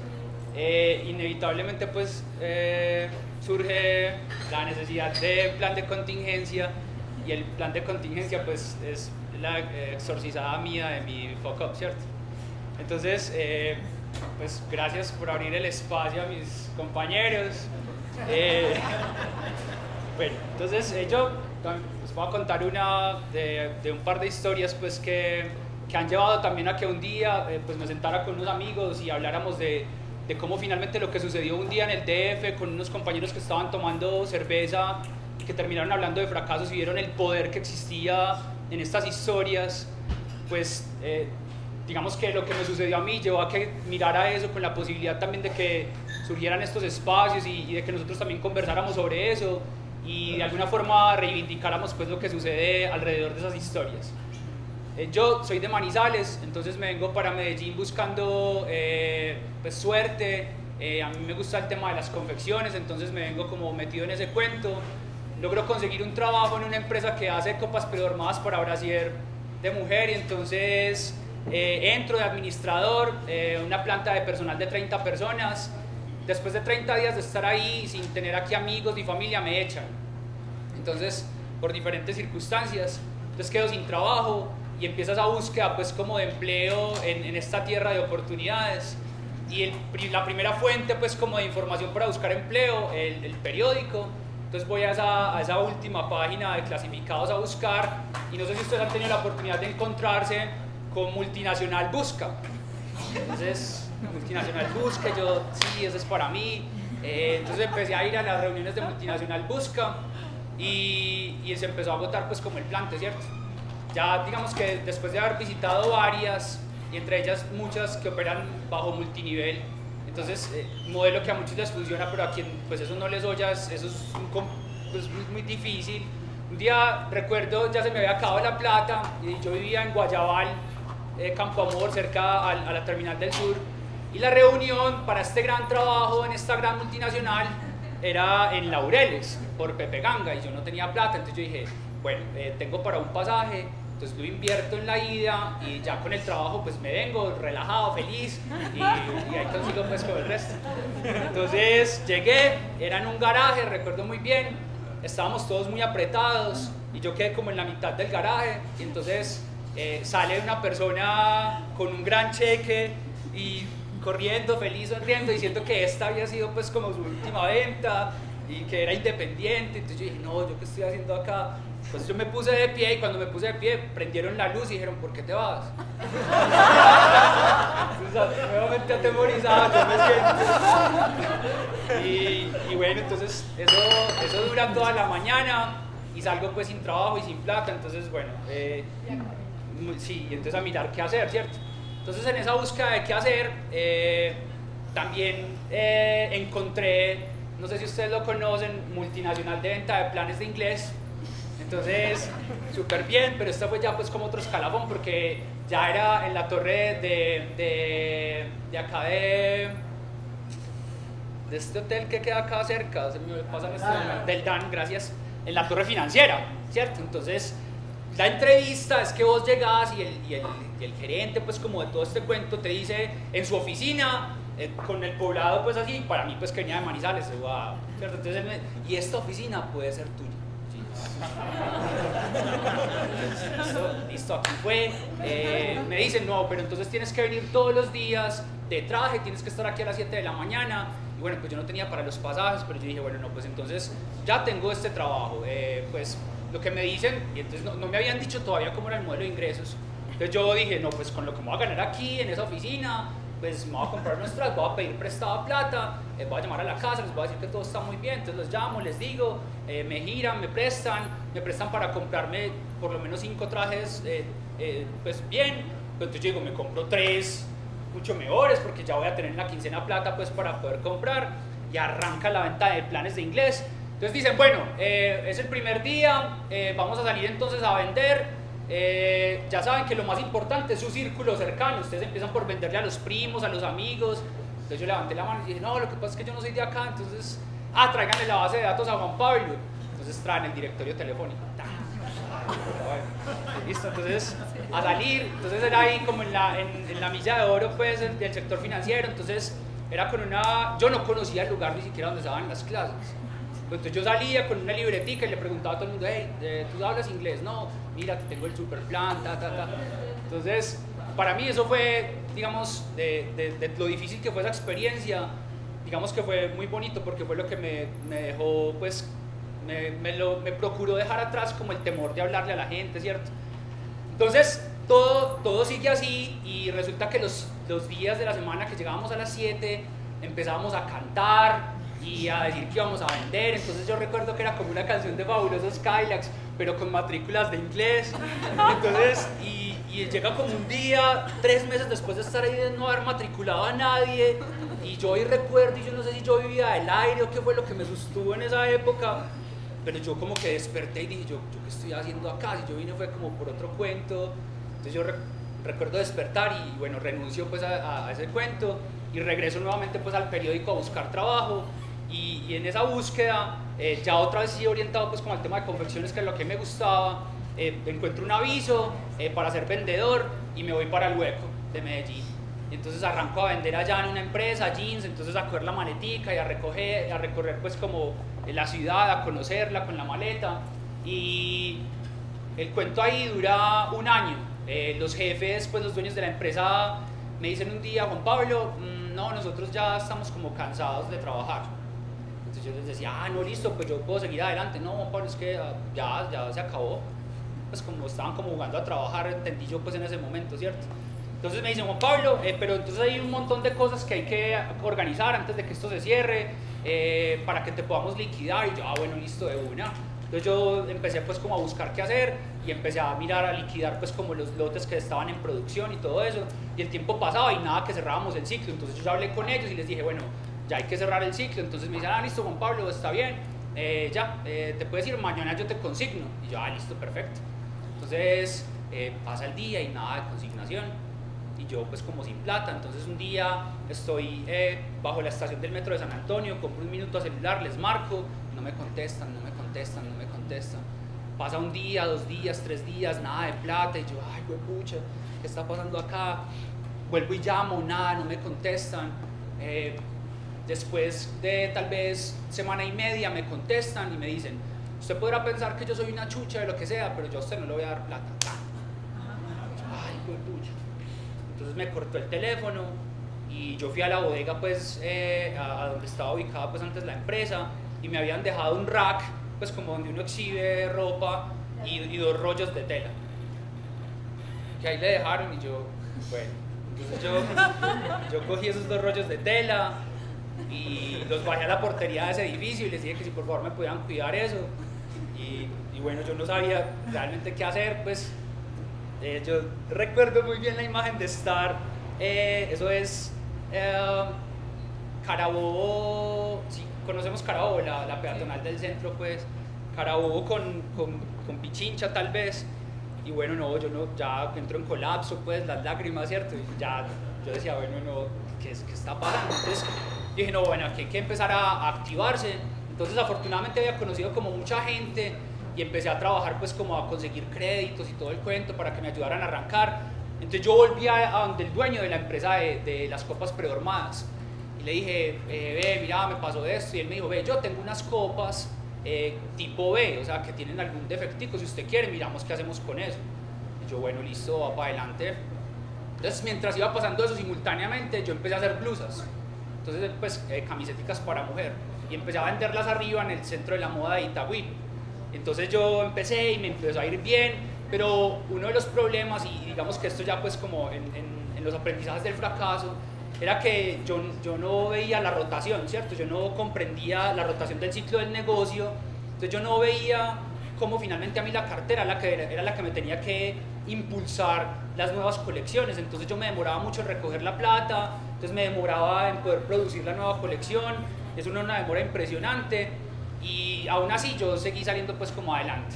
eh, inevitablemente pues eh, surge la necesidad de plan de contingencia, y el plan de contingencia pues es la exorcizada mía de mi Fuckup, ¿cierto? Entonces eh, pues gracias por abrir el espacio a mis compañeros. Eh, bueno, entonces eh, yo les voy a contar una de, de un par de historias pues, que, que han llevado también a que un día eh, pues me sentara con unos amigos y habláramos de, de cómo finalmente lo que sucedió un día en el D F con unos compañeros que estaban tomando cerveza, que terminaron hablando de fracasos y vieron el poder que existía en estas historias, pues... Eh, digamos que lo que me sucedió a mí llevó a que mirara eso con la posibilidad también de que surgieran estos espacios y, y de que nosotros también conversáramos sobre eso y de alguna forma reivindicáramos pues lo que sucede alrededor de esas historias. Eh, yo soy de Manizales, entonces me vengo para Medellín buscando eh, pues, suerte. Eh, a mí me gusta el tema de las confecciones, entonces me vengo como metido en ese cuento. Logro conseguir un trabajo en una empresa que hace copas preformadas para brasier de mujer, y entonces... Eh, entro de administrador, eh, una planta de personal de treinta personas. Después de treinta días de estar ahí, sin tener aquí amigos ni familia, me echan. Entonces, por diferentes circunstancias, entonces quedo sin trabajo y empieza esa búsqueda pues como de empleo en, en esta tierra de oportunidades. Y el, la primera fuente pues como de información para buscar empleo, el, el periódico. Entonces voy a esa, a esa última página de clasificados a buscar, y no sé si ustedes han tenido la oportunidad de encontrarse con multinacional busca. Entonces, multinacional busca, yo, sí, eso es para mí. Eh, entonces empecé a ir a las reuniones de multinacional busca y, y se empezó a agotar pues como el plante, ¿cierto? Ya digamos que después de haber visitado varias, y entre ellas muchas que operan bajo multinivel, entonces eh, modelo que a muchos les funciona, pero a quien pues eso no les olla, eso es un, pues, muy, muy difícil. Un día, recuerdo, ya se me había acabado la plata y yo vivía en Guayabal, Eh, Campo Amor, cerca al, a la Terminal del Sur, y la reunión para este gran trabajo en esta gran multinacional era en Laureles, por Pepe Ganga, y yo no tenía plata. Entonces yo dije, bueno, eh, tengo para un pasaje, entonces lo invierto en la ida y ya con el trabajo pues me vengo relajado, feliz, y, y ahí consigo pues con el resto. Entonces llegué, era en un garaje, recuerdo muy bien, estábamos todos muy apretados y yo quedé como en la mitad del garaje, y entonces... Eh, sale una persona con un gran cheque y corriendo, feliz, sonriendo, diciendo que esta había sido pues como su última venta y que era independiente. Entonces yo dije, no, ¿yo qué estoy haciendo acá? Pues yo me puse de pie, y cuando me puse de pie prendieron la luz y dijeron, ¿por qué te vas? Entonces, nuevamente atemorizado, yo me siento. Y, y bueno, entonces eso, eso dura toda la mañana y salgo pues sin trabajo y sin plata. Entonces bueno... Eh, Sí, y entonces a mirar qué hacer, ¿cierto? Entonces en esa búsqueda de qué hacer, eh, también eh, encontré, no sé si ustedes lo conocen, multinacional de venta de planes de inglés. Entonces, súper bien, pero esta fue ya pues como otro escalafón, porque ya era en la torre de, de, de acá de, de este hotel que queda acá cerca, se me pasa este, del D A N, gracias, en la torre financiera, ¿cierto? Entonces... La entrevista es que vos llegás y el, y, el, y el gerente pues como de todo este cuento te dice en su oficina eh, con el poblado pues así, para mí pues que venía de Manizales, wow, ¿cierto? Entonces, y esta oficina puede ser tuya. Listo, listo, aquí fue. Eh, me dicen, no, pero entonces tienes que venir todos los días de traje, tienes que estar aquí a las siete de la mañana. Y bueno, pues yo no tenía para los pasajes, pero yo dije, bueno, no, pues entonces ya tengo este trabajo. Eh, pues lo que me dicen, y entonces no, no me habían dicho todavía cómo era el modelo de ingresos. Entonces yo dije, no, pues con lo que me voy a ganar aquí, en esa oficina, pues me voy a comprar nuestras, voy a pedir prestada plata, eh, voy a llamar a la casa, les voy a decir que todo está muy bien, entonces los llamo, les digo, eh, me giran, me prestan, me prestan para comprarme por lo menos cinco trajes, eh, eh, pues bien, entonces yo digo, me compro tres, mucho mejores, porque ya voy a tener en la quincena plata pues para poder comprar, y arranca la venta de planes de inglés. Entonces dicen, bueno, eh, es el primer día, eh, vamos a salir entonces a vender. Eh, ya saben que lo más importante es su círculo cercano, ustedes empiezan por venderle a los primos, a los amigos. Entonces yo levanté la mano y dije, no, lo que pasa es que yo no soy de acá, entonces, ah, tráiganle la base de datos a Juan Pablo. Entonces traen el directorio telefónico. Listo, entonces a salir, entonces era ahí como en la, en, en la milla de oro pues del sector financiero, entonces era con una, yo no conocía el lugar ni siquiera donde estaban las clases. Entonces yo salía con una libretica y le preguntaba a todo el mundo, hey, ¿tú hablas inglés? No, mira, tengo el super plan, ta, ta, ta. Entonces, para mí eso fue, digamos, de, de, de lo difícil que fue esa experiencia, digamos que fue muy bonito porque fue lo que me, me dejó, pues, me, me, lo, me procuró dejar atrás como el temor de hablarle a la gente, ¿cierto? Entonces, todo, todo sigue así y resulta que los, los días de la semana que llegábamos a las siete, empezábamos a cantar, y a decir que íbamos a vender, entonces yo recuerdo que era como una canción de Fabulosos Cadillacs, pero con matrículas de inglés, entonces, y, y llega como un día, tres meses después de estar ahí de no haber matriculado a nadie, y yo hoy recuerdo, y yo no sé si yo vivía del aire o qué fue lo que me sostuvo en esa época, pero yo como que desperté y dije, yo, ¿yo qué estoy haciendo acá? Si yo vine fue como por otro cuento, entonces yo re recuerdo despertar y bueno, renuncio pues a, a ese cuento, y regreso nuevamente pues al periódico a buscar trabajo. Y, y en esa búsqueda, eh, ya otra vez sí orientado pues como al tema de confecciones, que es lo que me gustaba, eh, encuentro un aviso eh, para ser vendedor y me voy para el Hueco de Medellín. Y entonces arranco a vender allá en una empresa, jeans, entonces a coger la maletica y a, recoger, a recorrer pues como la ciudad, a conocerla con la maleta. Y el cuento ahí dura un año. Eh, los jefes, pues los dueños de la empresa me dicen un día, Juan Pablo, mmm, no, nosotros ya estamos como cansados de trabajar. Entonces yo les decía, ah, no, listo, pues yo puedo seguir adelante. No, Juan Pablo, es que ya, ya se acabó. Pues como estaban como jugando a trabajar, entendí yo pues en ese momento, ¿cierto? Entonces me dicen, Juan Pablo, eh, pero entonces hay un montón de cosas que hay que organizar antes de que esto se cierre, eh, para que te podamos liquidar. Y yo, ah, bueno, listo, de una. Entonces yo empecé pues como a buscar qué hacer y empecé a mirar, a liquidar pues como los lotes que estaban en producción y todo eso. Y el tiempo pasaba y nada, que cerrábamos el ciclo. Entonces yo ya hablé con ellos y les dije, bueno, ya hay que cerrar el ciclo. Entonces me dicen, ah, listo, Juan Pablo, está bien, eh, ya, eh, te puedes ir, mañana yo te consigno. Y yo, ah, listo, perfecto. Entonces eh, pasa el día y nada de consignación. Y yo pues como sin plata, entonces un día estoy eh, bajo la estación del metro de San Antonio, compro un minuto a celular, les marco, no me contestan, no me contestan, no me contestan. Pasa un día, dos días, tres días, nada de plata. Y yo, ay, huepucha, ¿qué está pasando acá? Vuelvo y llamo, nada, no me contestan. Eh, Después de tal vez semana y media me contestan y me dicen, usted podrá pensar que yo soy una chucha de lo que sea, pero yo a usted no le voy a dar plata. Ay, qué pucha. Entonces me cortó el teléfono y yo fui a la bodega, pues, eh, a, a donde estaba ubicada pues antes la empresa, y me habían dejado un rack, pues como donde uno exhibe ropa y, y dos rollos de tela. Que ahí le dejaron y yo, bueno, entonces yo, yo cogí esos dos rollos de tela, y los bajé a la portería de ese edificio y les dije que si por favor me pudieran cuidar eso. Y, y bueno, yo no sabía realmente qué hacer, pues eh, yo recuerdo muy bien la imagen de estar, eh, eso es eh, Carabobo, sí, conocemos Carabobo, la, la peatonal del centro, pues Carabobo con, con, con Pichincha tal vez. Y bueno, no, yo no, ya entro en colapso, pues las lágrimas, ¿cierto? Y ya yo decía, bueno, no, ¿qué, qué está pasando? Entonces dije, no, bueno, aquí hay que empezar a, a activarse. Entonces afortunadamente había conocido como mucha gente y empecé a trabajar pues como a conseguir créditos y todo el cuento para que me ayudaran a arrancar. Entonces yo volví a, a donde el dueño de la empresa de, de las copas prehormadas y le dije, eh, ve, mira, me pasó de esto, y él me dijo, ve, yo tengo unas copas eh, tipo B, o sea, que tienen algún defectico, si usted quiere, miramos qué hacemos con eso. Y yo, bueno, listo, va para adelante. Entonces, mientras iba pasando eso simultáneamente, yo empecé a hacer blusas, entonces, pues, eh, camisetas para mujer, y empecé a venderlas arriba en el centro de la moda de Itagüí. Entonces yo empecé y me empezó a ir bien, pero uno de los problemas, y digamos que esto ya pues como en, en, en los aprendizajes del fracaso, era que yo, yo no veía la rotación, ¿cierto? Yo no comprendía la rotación del ciclo del negocio, entonces yo no veía cómo finalmente a mí la cartera era la que, era la que me tenía que impulsar las nuevas colecciones, entonces yo me demoraba mucho en recoger la plata, entonces me demoraba en poder producir la nueva colección, es una, una demora impresionante, y aún así yo seguí saliendo pues como adelante.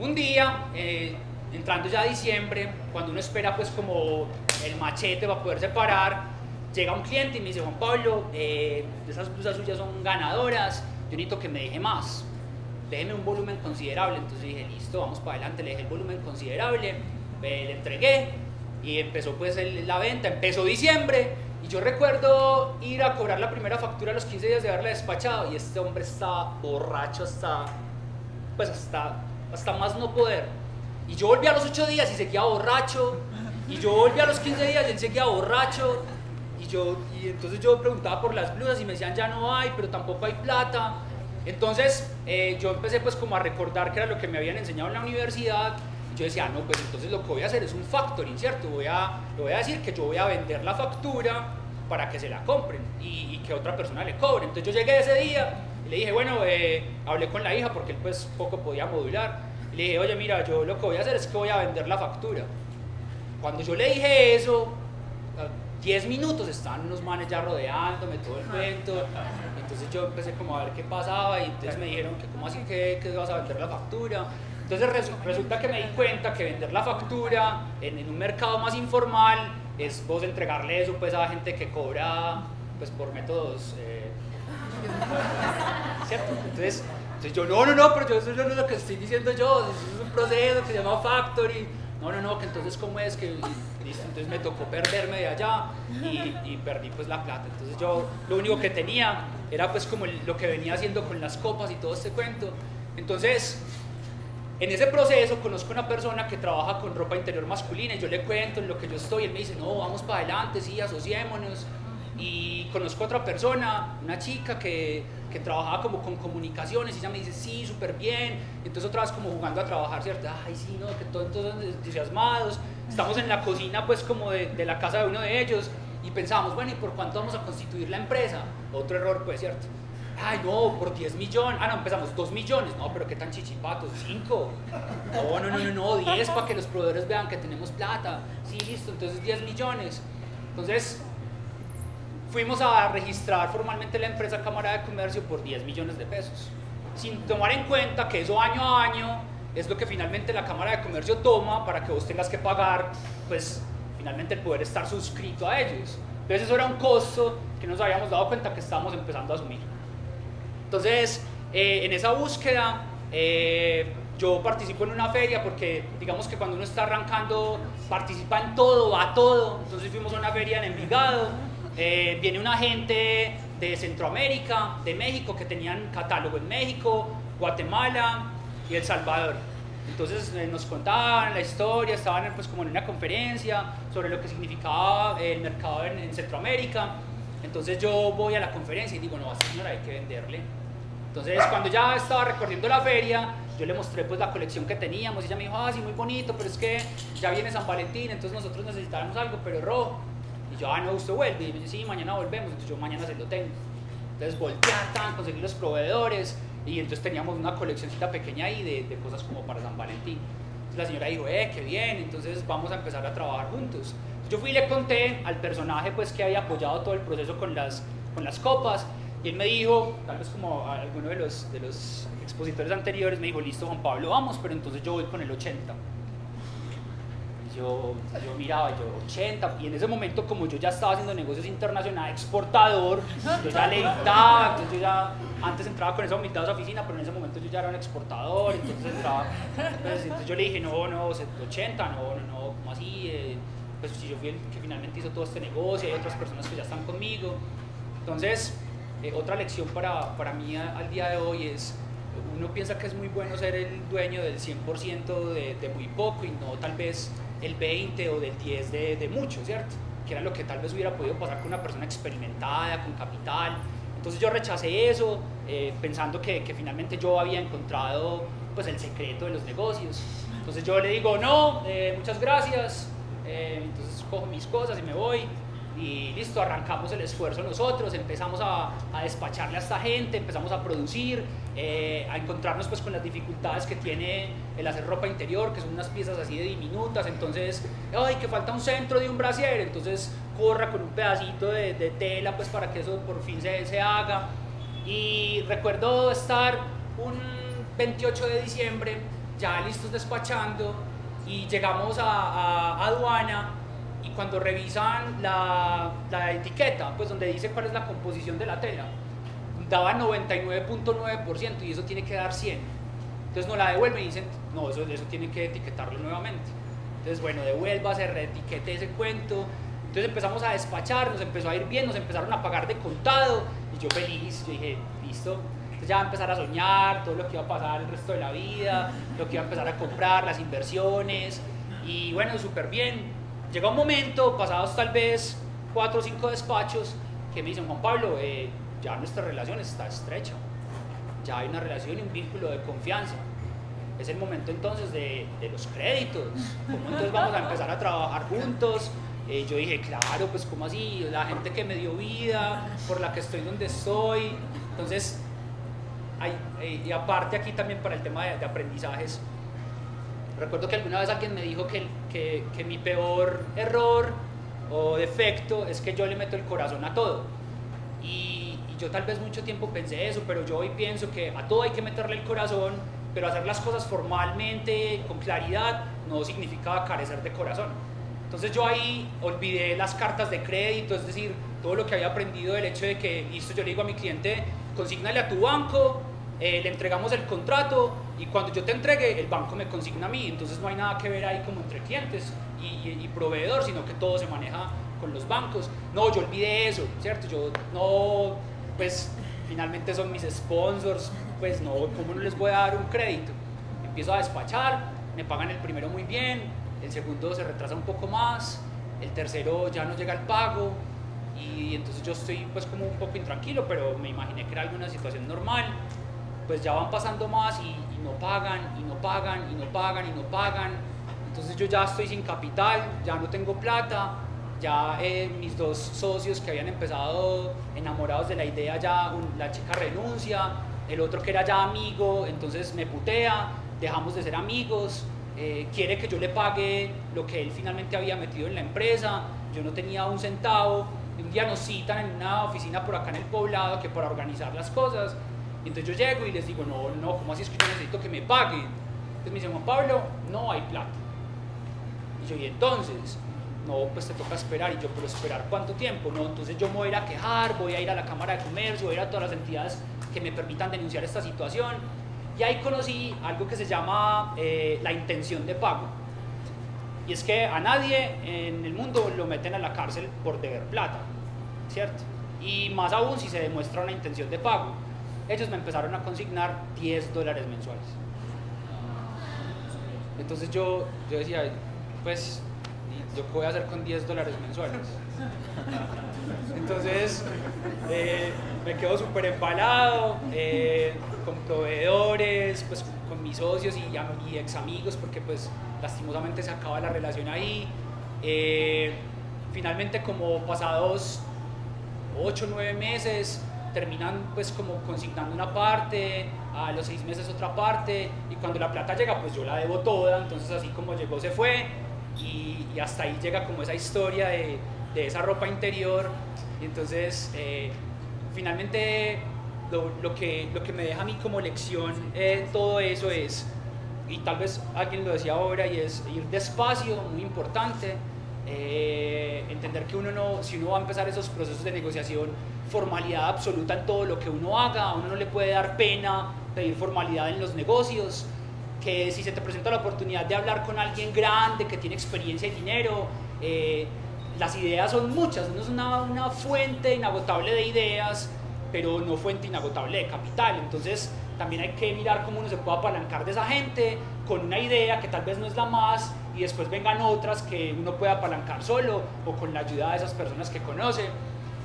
Un día, eh, entrando ya a diciembre, cuando uno espera pues como el machete para poder separar, llega un cliente y me dice, Juan Pablo, eh, esas blusas suyas son ganadoras, yo necesito que me deje más, déjeme un volumen considerable. Entonces dije, listo, vamos para adelante, le dejé el volumen considerable, eh, le entregué y empezó pues el, la venta, empezó diciembre. Y yo recuerdo ir a cobrar la primera factura a los quince días de haberla despachado y este hombre estaba borracho hasta, pues hasta, hasta más no poder. Y yo volví a los ocho días y seguía borracho, y yo volví a los quince días y él seguía borracho, y, yo, y entonces yo preguntaba por las blusas y me decían ya no hay, pero tampoco hay plata. Entonces eh, yo empecé pues como a recordar que era lo que me habían enseñado en la universidad. Yo decía, no, pues entonces lo que voy a hacer es un factoring, ¿cierto? Voy a, le voy a decir que yo voy a vender la factura para que se la compren y, y que otra persona le cobre. Entonces yo llegué ese día y le dije, bueno, eh, hablé con la hija porque él pues poco podía modular. Y le dije, oye, mira, yo lo que voy a hacer es que voy a vender la factura. Cuando yo le dije eso, a diez minutos estaban unos manes ya rodeándome todo el cuento. Entonces yo empecé como a ver qué pasaba y entonces me dijeron que cómo así que, que vas a vender la factura. Entonces resulta que me di cuenta que vender la factura en, en un mercado más informal es vos entregarle eso pues a gente que cobra pues por métodos eh, ¿cierto? Entonces, entonces yo no, no, no, pero yo, eso no es lo que estoy diciendo yo, eso es un proceso que se llama factory, no, no, no, que entonces cómo es que y, listo, entonces me tocó perderme de allá y, y perdí pues la plata, entonces yo lo único que tenía era pues como lo que venía haciendo con las copas y todo este cuento, entonces en ese proceso conozco una persona que trabaja con ropa interior masculina y yo le cuento en lo que yo estoy y él me dice, no, vamos para adelante, sí, asociémonos. Y conozco a otra persona, una chica que, que trabajaba como con comunicaciones y ella me dice, sí, súper bien. Entonces otra vez como jugando a trabajar, ¿cierto? Ay, sí, no, que todos, todos entusiasmados. Estamos en la cocina pues como de, de la casa de uno de ellos y pensamos, bueno, ¿y por cuánto vamos a constituir la empresa? Otro error pues, ¿cierto? Ay, no, por diez millones. Ah, no, empezamos, dos millones. No, pero qué tan chichipatos, cinco. No, no, no, no, no, diez para que los proveedores vean que tenemos plata. Sí, listo, entonces diez millones. Entonces, fuimos a registrar formalmente la empresa Cámara de Comercio por diez millones de pesos. Sin tomar en cuenta que eso año a año es lo que finalmente la Cámara de Comercio toma para que vos tengas que pagar, pues, finalmente el poder estar suscrito a ellos. Entonces, eso era un costo que nos habíamos dado cuenta que estábamos empezando a asumir. Entonces, eh, en esa búsqueda, eh, yo participo en una feria porque, digamos que cuando uno está arrancando, participa en todo, va a todo. Entonces fuimos a una feria en Envigado, eh, viene una gente de Centroamérica, de México, que tenían catálogo en México, Guatemala y El Salvador. Entonces eh, nos contaban la historia, estaban pues como en una conferencia sobre lo que significaba el mercado en, en Centroamérica. Entonces yo voy a la conferencia y digo, no, a esta señora hay que venderle. Entonces cuando ya estaba recorriendo la feria, yo le mostré pues la colección que teníamos y ella me dijo, ah, sí, muy bonito, pero es que ya viene San Valentín, entonces nosotros necesitábamos algo, pero rojo. Y yo, ah, no, usted vuelve. Y me dice, sí, mañana volvemos, entonces yo mañana se lo tengo. Entonces volteé, tan, conseguí los proveedores y entonces teníamos una coleccioncita pequeña ahí de, de cosas como para San Valentín. Entonces la señora dijo, eh, qué bien, entonces vamos a empezar a trabajar juntos. Yo fui y le conté al personaje pues que había apoyado todo el proceso con las, con las copas y él me dijo, tal vez como alguno de los, de los expositores anteriores me dijo, listo Juan Pablo, vamos, pero entonces yo voy con el ochenta. Y yo, yo miraba, yo ochenta, y en ese momento como yo ya estaba haciendo negocios internacionales, exportador, yo ya le dictaba, entonces yo ya, antes entraba con esa humildad a su oficina, pero en ese momento yo ya era un exportador, entonces entraba, pues, entonces yo le dije, no, no, ochenta, no, no, no, ¿cómo así? Eh, pues si yo fui el que finalmente hizo todo este negocio, hay otras personas que ya están conmigo, Entonces, eh, otra lección para, para mí a, al día de hoy es, uno piensa que es muy bueno ser el dueño del cien por ciento de, de muy poco y no tal vez el veinte o del diez de, de mucho, ¿cierto? Que era lo que tal vez hubiera podido pasar con una persona experimentada, con capital. Entonces yo rechacé eso, eh, pensando que, que finalmente yo había encontrado pues el secreto de los negocios. Entonces yo le digo, no, eh, muchas gracias, eh, entonces cojo mis cosas y me voy. Y listo, arrancamos el esfuerzo nosotros, empezamos a, a despacharle a esta gente, empezamos a producir, eh, a encontrarnos pues con las dificultades que tiene el hacer ropa interior, que son unas piezas así de diminutas. Entonces, ay, que falta un centro de un brasier, entonces corra con un pedacito de, de tela pues para que eso por fin se, se haga. Y recuerdo estar un veintiocho de diciembre ya listos despachando y llegamos a, a, a aduana. Y cuando revisan la, la etiqueta, pues donde dice cuál es la composición de la tela, daba noventa y nueve punto nueve por ciento y eso tiene que dar cien. Entonces nos la devuelven y dicen, no, eso, eso tiene que etiquetarlo nuevamente. Entonces, bueno, devuélvase, reetiquete ese cuento. Entonces empezamos a despachar, nos empezó a ir bien, nos empezaron a pagar de contado y yo feliz, yo dije, listo. Entonces ya va a empezar a soñar todo lo que iba a pasar el resto de la vida, lo que iba a empezar a comprar, las inversiones y bueno, súper bien. Llega un momento, pasados tal vez cuatro o cinco despachos, que me dicen, Juan Pablo, eh, ya nuestra relación está estrecha, ya hay una relación y un vínculo de confianza. Es el momento entonces de, de los créditos, ¿cómo entonces vamos a empezar a trabajar juntos? Eh, yo dije, claro, pues ¿cómo así? La gente que me dio vida, por la que estoy donde estoy. Entonces, hay, eh, y aparte aquí también para el tema de, de aprendizajes, recuerdo que alguna vez alguien me dijo que, que, que mi peor error o defecto es que yo le meto el corazón a todo. Y, y yo tal vez mucho tiempo pensé eso, pero yo hoy pienso que a todo hay que meterle el corazón, pero hacer las cosas formalmente, con claridad, no significaba carecer de corazón. Entonces yo ahí olvidé las cartas de crédito, es decir, todo lo que había aprendido del hecho de que, listo, yo le digo a mi cliente, consígnale a tu banco, Eh, le entregamos el contrato y cuando yo te entregue el banco me consigna a mí, entonces no hay nada que ver ahí como entre clientes y, y, y proveedor, sino que todo se maneja con los bancos. No, yo olvidé eso, ¿cierto? Yo no, pues finalmente son mis sponsors, pues no, ¿cómo no les voy a dar un crédito? Empiezo a despachar, me pagan el primero muy bien, el segundo se retrasa un poco más, el tercero ya no llega el pago y entonces yo estoy pues como un poco intranquilo, pero me imaginé que era alguna situación normal. Pues ya van pasando más y, y no pagan, y no pagan, y no pagan, y no pagan. Entonces yo ya estoy sin capital, ya no tengo plata, ya eh, mis dos socios que habían empezado enamorados de la idea, ya un, la chica renuncia, el otro que era ya amigo, entonces me putea, dejamos de ser amigos, eh, quiere que yo le pague lo que él finalmente había metido en la empresa, yo no tenía un centavo, un día nos citan en una oficina por acá en el poblado que para organizar las cosas. Entonces yo llego y les digo, no, no, ¿cómo así es que yo necesito que me paguen? Entonces me dicen, Juan Pablo, no hay plata. Y yo, y entonces, no, pues te toca esperar. Y yo, pero ¿esperar cuánto tiempo? No, entonces yo me voy a ir a quejar, voy a ir a la Cámara de Comercio, voy a ir a todas las entidades que me permitan denunciar esta situación. Y ahí conocí algo que se llama eh, la intención de pago. Y es que a nadie en el mundo lo meten a la cárcel por deber plata, ¿cierto? Y más aún si se demuestra una intención de pago. Ellos me empezaron a consignar diez dólares mensuales. Entonces yo, yo decía, pues, ¿yo qué voy a hacer con diez dólares mensuales? Entonces eh, me quedo súper embalado, eh, con proveedores, pues con mis socios y, y ex amigos, porque pues lastimosamente se acaba la relación ahí. Eh, finalmente como pasados ocho o nueve meses, terminan pues como consignando una parte, a los seis meses otra parte, y cuando la plata llega pues yo la debo toda, entonces así como llegó se fue, y, y hasta ahí llega como esa historia de, de esa ropa interior. Y entonces eh, finalmente lo, lo, que, lo que me deja a mí como lección eh, todo eso es, y tal vez alguien lo decía ahora, y es ir despacio, muy importante. Eh, entender que uno no, si uno va a empezar esos procesos de negociación, formalidad absoluta en todo lo que uno haga, a uno no le puede dar pena pedir formalidad en los negocios, que si se te presenta la oportunidad de hablar con alguien grande que tiene experiencia y dinero, eh, las ideas son muchas, uno es una, una fuente inagotable de ideas, pero no fuente inagotable de capital. Entonces también hay que mirar cómo uno se puede apalancar de esa gente con una idea que tal vez no es la más, y después vengan otras que uno pueda apalancar solo o con la ayuda de esas personas que conoce.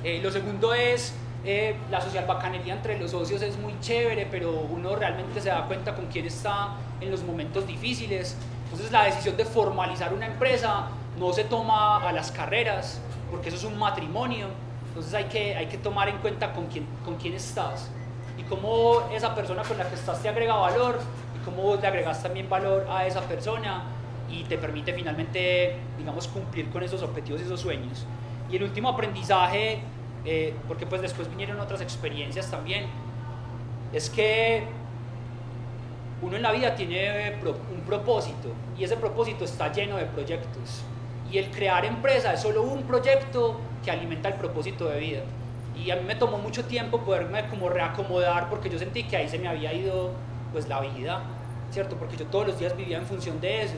Eh, lo segundo es eh, la social bacanería entre los socios es muy chévere, pero uno realmente se da cuenta con quién está en los momentos difíciles. Entonces la decisión de formalizar una empresa no se toma a las carreras, porque eso es un matrimonio. Entonces hay que, hay que tomar en cuenta con quién, con quién estás y cómo esa persona con la que estás te agrega valor y cómo vos le agregas también valor a esa persona y te permite finalmente, digamos, cumplir con esos objetivos y esos sueños. Y el último aprendizaje, eh, porque pues después vinieron otras experiencias también, es que uno en la vida tiene un propósito y ese propósito está lleno de proyectos. Y el crear empresa es solo un proyecto que alimenta el propósito de vida. Y a mí me tomó mucho tiempo poderme como reacomodar, porque yo sentí que ahí se me había ido pues la vida, ¿cierto? Porque yo todos los días vivía en función de eso.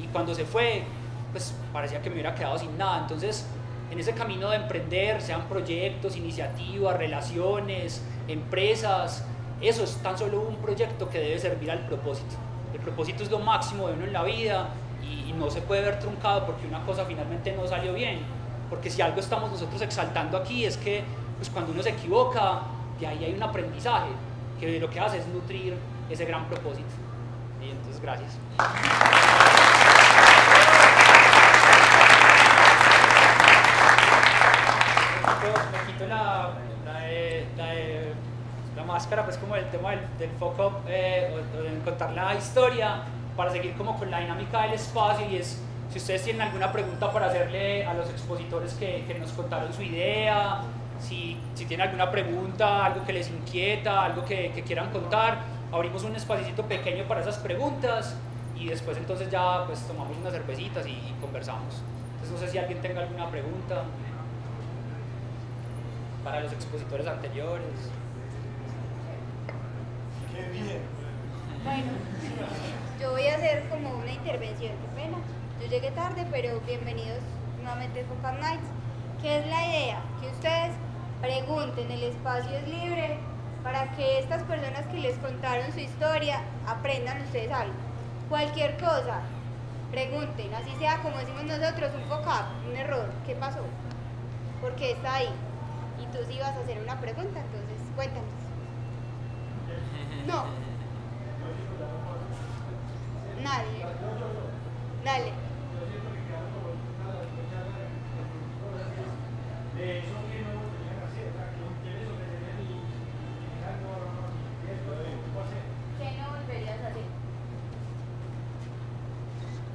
Y cuando se fue, pues parecía que me hubiera quedado sin nada. Entonces, en ese camino de emprender, sean proyectos, iniciativas, relaciones, empresas, eso es tan solo un proyecto que debe servir al propósito. El propósito es lo máximo de uno en la vida y no se puede ver truncado porque una cosa finalmente no salió bien. Porque si algo estamos nosotros exaltando aquí es que pues cuando uno se equivoca, de ahí hay un aprendizaje que lo que hace es nutrir ese gran propósito. Y entonces, gracias. Me quito la, la, de, la, de, la máscara, pues como el tema del, del Fuckup, eh, o de contar la historia, para seguir como con la dinámica del espacio. Y es, si ustedes tienen alguna pregunta para hacerle a los expositores que, que nos contaron su idea, si, si tienen alguna pregunta, algo que les inquieta, algo que, que quieran contar, abrimos un espacito pequeño para esas preguntas y después entonces ya pues tomamos unas cervecitas y, y conversamos. Entonces no sé si alguien tenga alguna pregunta para los expositores anteriores. ¡Qué bien! Bueno, yo voy a hacer como una intervención, qué pena. Yo llegué tarde, pero bienvenidos nuevamente a Fuckup Nights. ¿Qué es la idea? Que ustedes pregunten, el espacio es libre, para que estas personas que les contaron su historia aprendan ustedes algo. Cualquier cosa, pregunten, así sea como decimos nosotros, un fuck-up, un error, ¿qué pasó? ¿Por qué está ahí? Y tú sí vas a hacer una pregunta, entonces cuéntanos. No. Nadie. Dale. ¿Qué no volverías a hacer?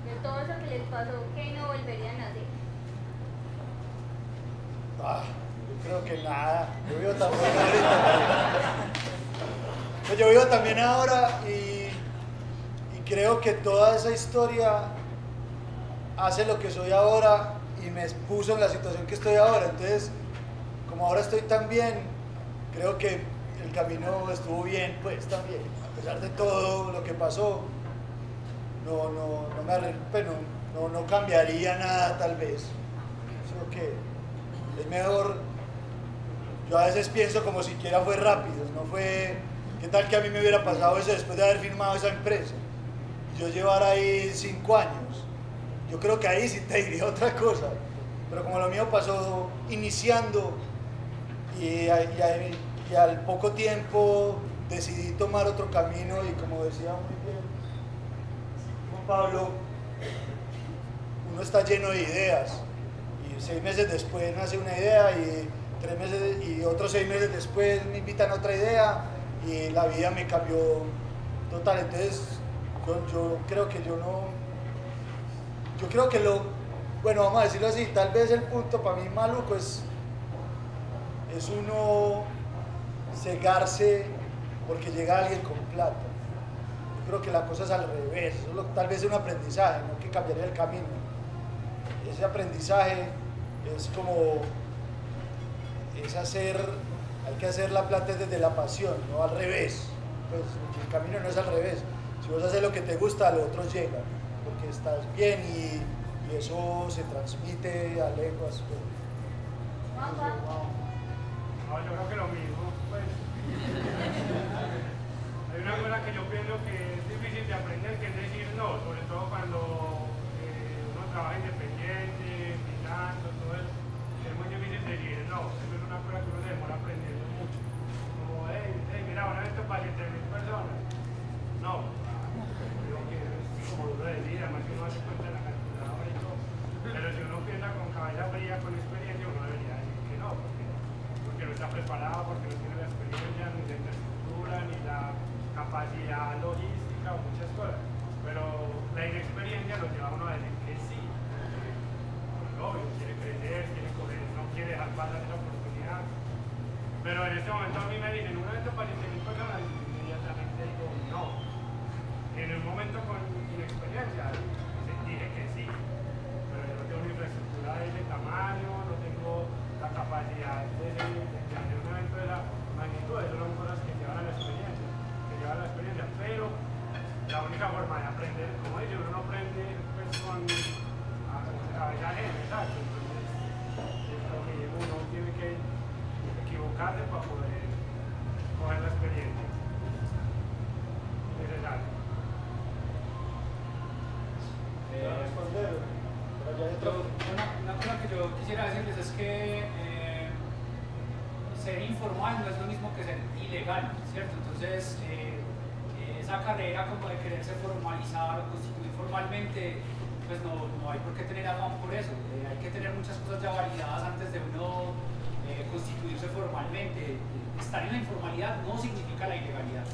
De todo eso que les pasó, ¿qué no volverían a hacer? Ah, yo creo que nada. Yo vivo también ahorita. Pues yo vivo también ahora y, y creo que toda esa historia hace lo que soy ahora y me expuso en la situación que estoy ahora. Entonces, como ahora estoy tan bien, creo que el camino estuvo bien, pues también, a pesar de todo lo que pasó, no, no, no, me, pues, no, no, no cambiaría nada tal vez, sino que es mejor. Yo a veces pienso como siquiera fue rápido, no fue, ¿qué tal que a mí me hubiera pasado eso después de haber firmado esa empresa? Yo llevar ahí cinco años. Yo creo que ahí sí te diría otra cosa, pero como lo mío pasó iniciando y, y, y, y al poco tiempo decidí tomar otro camino y como decía muy bien Juan Pablo, uno está lleno de ideas y seis meses después nace una idea y, tres meses, y otros seis meses después me invitan a otra idea y la vida me cambió total. Entonces yo, yo creo que yo no... Yo creo que lo, bueno, vamos a decirlo así, tal vez el punto para mí maluco es, es uno cegarse porque llega alguien con plata. Yo creo que la cosa es al revés, eso es lo, tal vez es un aprendizaje, no que cambiaría el camino. Ese aprendizaje es como, es hacer, hay que hacer la plata desde la pasión, no al revés. Pues, el camino no es al revés, si vos haces lo que te gusta, al otro llega. Porque estás bien y y eso se transmite a lenguas. Entonces, wow. No, yo creo que lo mismo, pues. Hay una cosa que yo pienso que es difícil de aprender, que es decir no, sobre todo cuando eh, uno trabaja independiente, mirando, todo eso. Es muy difícil decir no, eso es una cosa que uno se demora aprendiendo mucho. Como, hey, hey mira, ahora esto para siete mil personas. No, creo que es como duro decir, además que uno hace cuenta de la calculadora y todo. Pero si uno piensa con cabeza fría, con experiencia, uno debería decir que no, porque, porque no está preparado, porque no tiene la experiencia, ni la infraestructura, ni la capacidad logística o muchas cosas. Pero la inexperiencia lo lleva a uno a decir que sí. Obvio, quiere crecer, quiere correr, no quiere dejar pasar esa oportunidad. Pero en este momento a mí me dicen, un evento para siete mil personas, inmediatamente digo no. En un momento con inexperiencia, dije que sí. Pero yo no tengo una infraestructura de ese tamaño, no tengo la capacidad de, de, de hacer un evento de la magnitud. Esas son cosas que llevan a la experiencia, que llevan a la experiencia. Pero la única forma de aprender, como ellos, uno no aprende pues, con... cabeza es, exacto, entonces que uno tiene que equivocarse para poder coger la experiencia necesaria. Eh, una, una cosa que yo quisiera decirles es que eh, ser informal no es lo mismo que ser ilegal, ¿cierto? Entonces eh, esa carrera como de quererse formalizar o constituir formalmente, pues no, no hay por qué tener afán por eso. Eh, hay que tener muchas cosas ya validadas antes de uno eh, constituirse formalmente. Estar en la informalidad no significa la ilegalidad,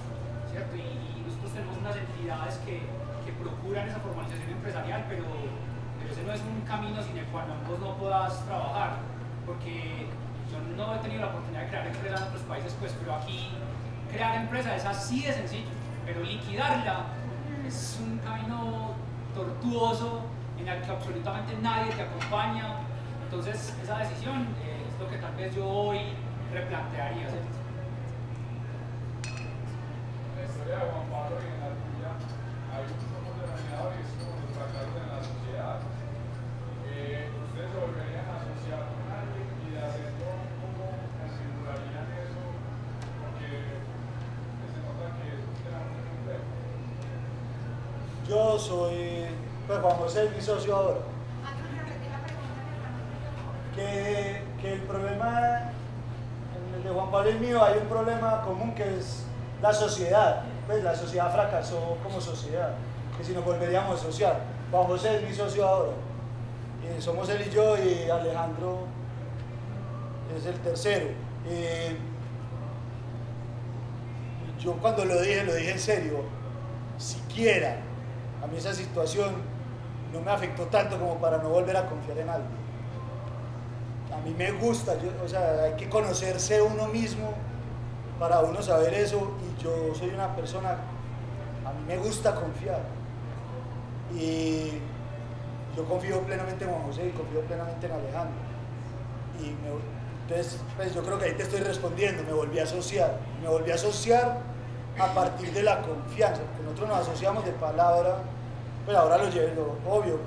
¿cierto? Y, y nosotros tenemos unas entidades que, que procuran esa formalización empresarial, pero, pero ese no es un camino sin el cual vos no puedas trabajar, porque yo no he tenido la oportunidad de crear empresas en otros países, pues, pero aquí crear empresas es así de sencillo, pero liquidarla es un camino tortuoso, en el que absolutamente nadie te acompaña. Entonces esa decisión eh, es lo que tal vez yo hoy replantearía. La historia de Juan Pablo y en la tuya hay muchos como denominadores, como los fracasos en la sociedad. Eh, ¿Ustedes se volverían a asociar con alguien y de acento cómo configurarían eso? Porque se nota que es un tema muy complejo. Yo soy, pues Juan José es mi socio ahora. Que, que el problema, en el de Juan Pablo y mío, hay un problema común que es la sociedad. Pues la sociedad fracasó como sociedad, que si nos volveríamos a asociar. Juan José es mi socio ahora. Y somos él y yo, y Alejandro es el tercero. Y yo cuando lo dije, lo dije en serio, siquiera. A mí esa situación no me afectó tanto como para no volver a confiar en algo. A mí me gusta, yo, o sea, hay que conocerse uno mismo para uno saber eso, y yo soy una persona, a mí me gusta confiar. Y yo confío plenamente en Juan José y confío plenamente en Alejandro. Y me, entonces, pues yo creo que ahí te estoy respondiendo, me volví a asociar, me volví a asociar a partir de la confianza, porque nosotros nos asociamos de palabra, pues ahora lo llevo, lo obvio,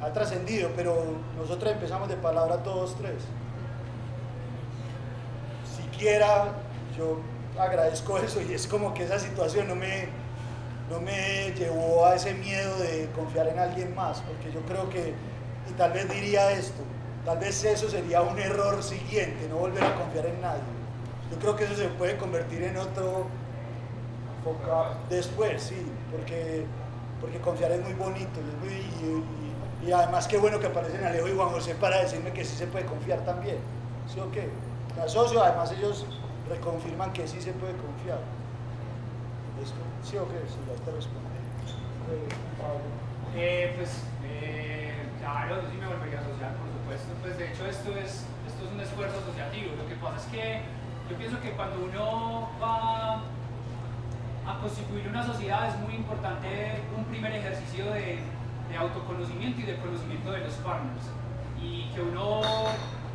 ha trascendido, pero nosotros empezamos de palabra todos tres. Siquiera yo agradezco eso, y es como que esa situación no me, no me llevó a ese miedo de confiar en alguien más, porque yo creo que, y tal vez diría esto, tal vez eso sería un error siguiente, no volver a confiar en nadie. Yo creo que eso se puede convertir en otro después, sí, porque, porque confiar es muy bonito, es muy, y, y, y además qué bueno que aparecen Alejo y Juan José para decirme que sí se puede confiar también, ¿sí o qué? Me asocio, además ellos reconfirman que sí se puede confiar. ¿Listo? ¿Sí o qué? Sí, ya te respondo. Eh, pues, eh, claro, yo sí me volvería a asociar, por supuesto, pues de hecho esto es, esto es un esfuerzo asociativo. Lo que pasa es que yo pienso que cuando uno va a constituir una sociedad es muy importante un primer ejercicio de, de autoconocimiento y de conocimiento de los partners, y que uno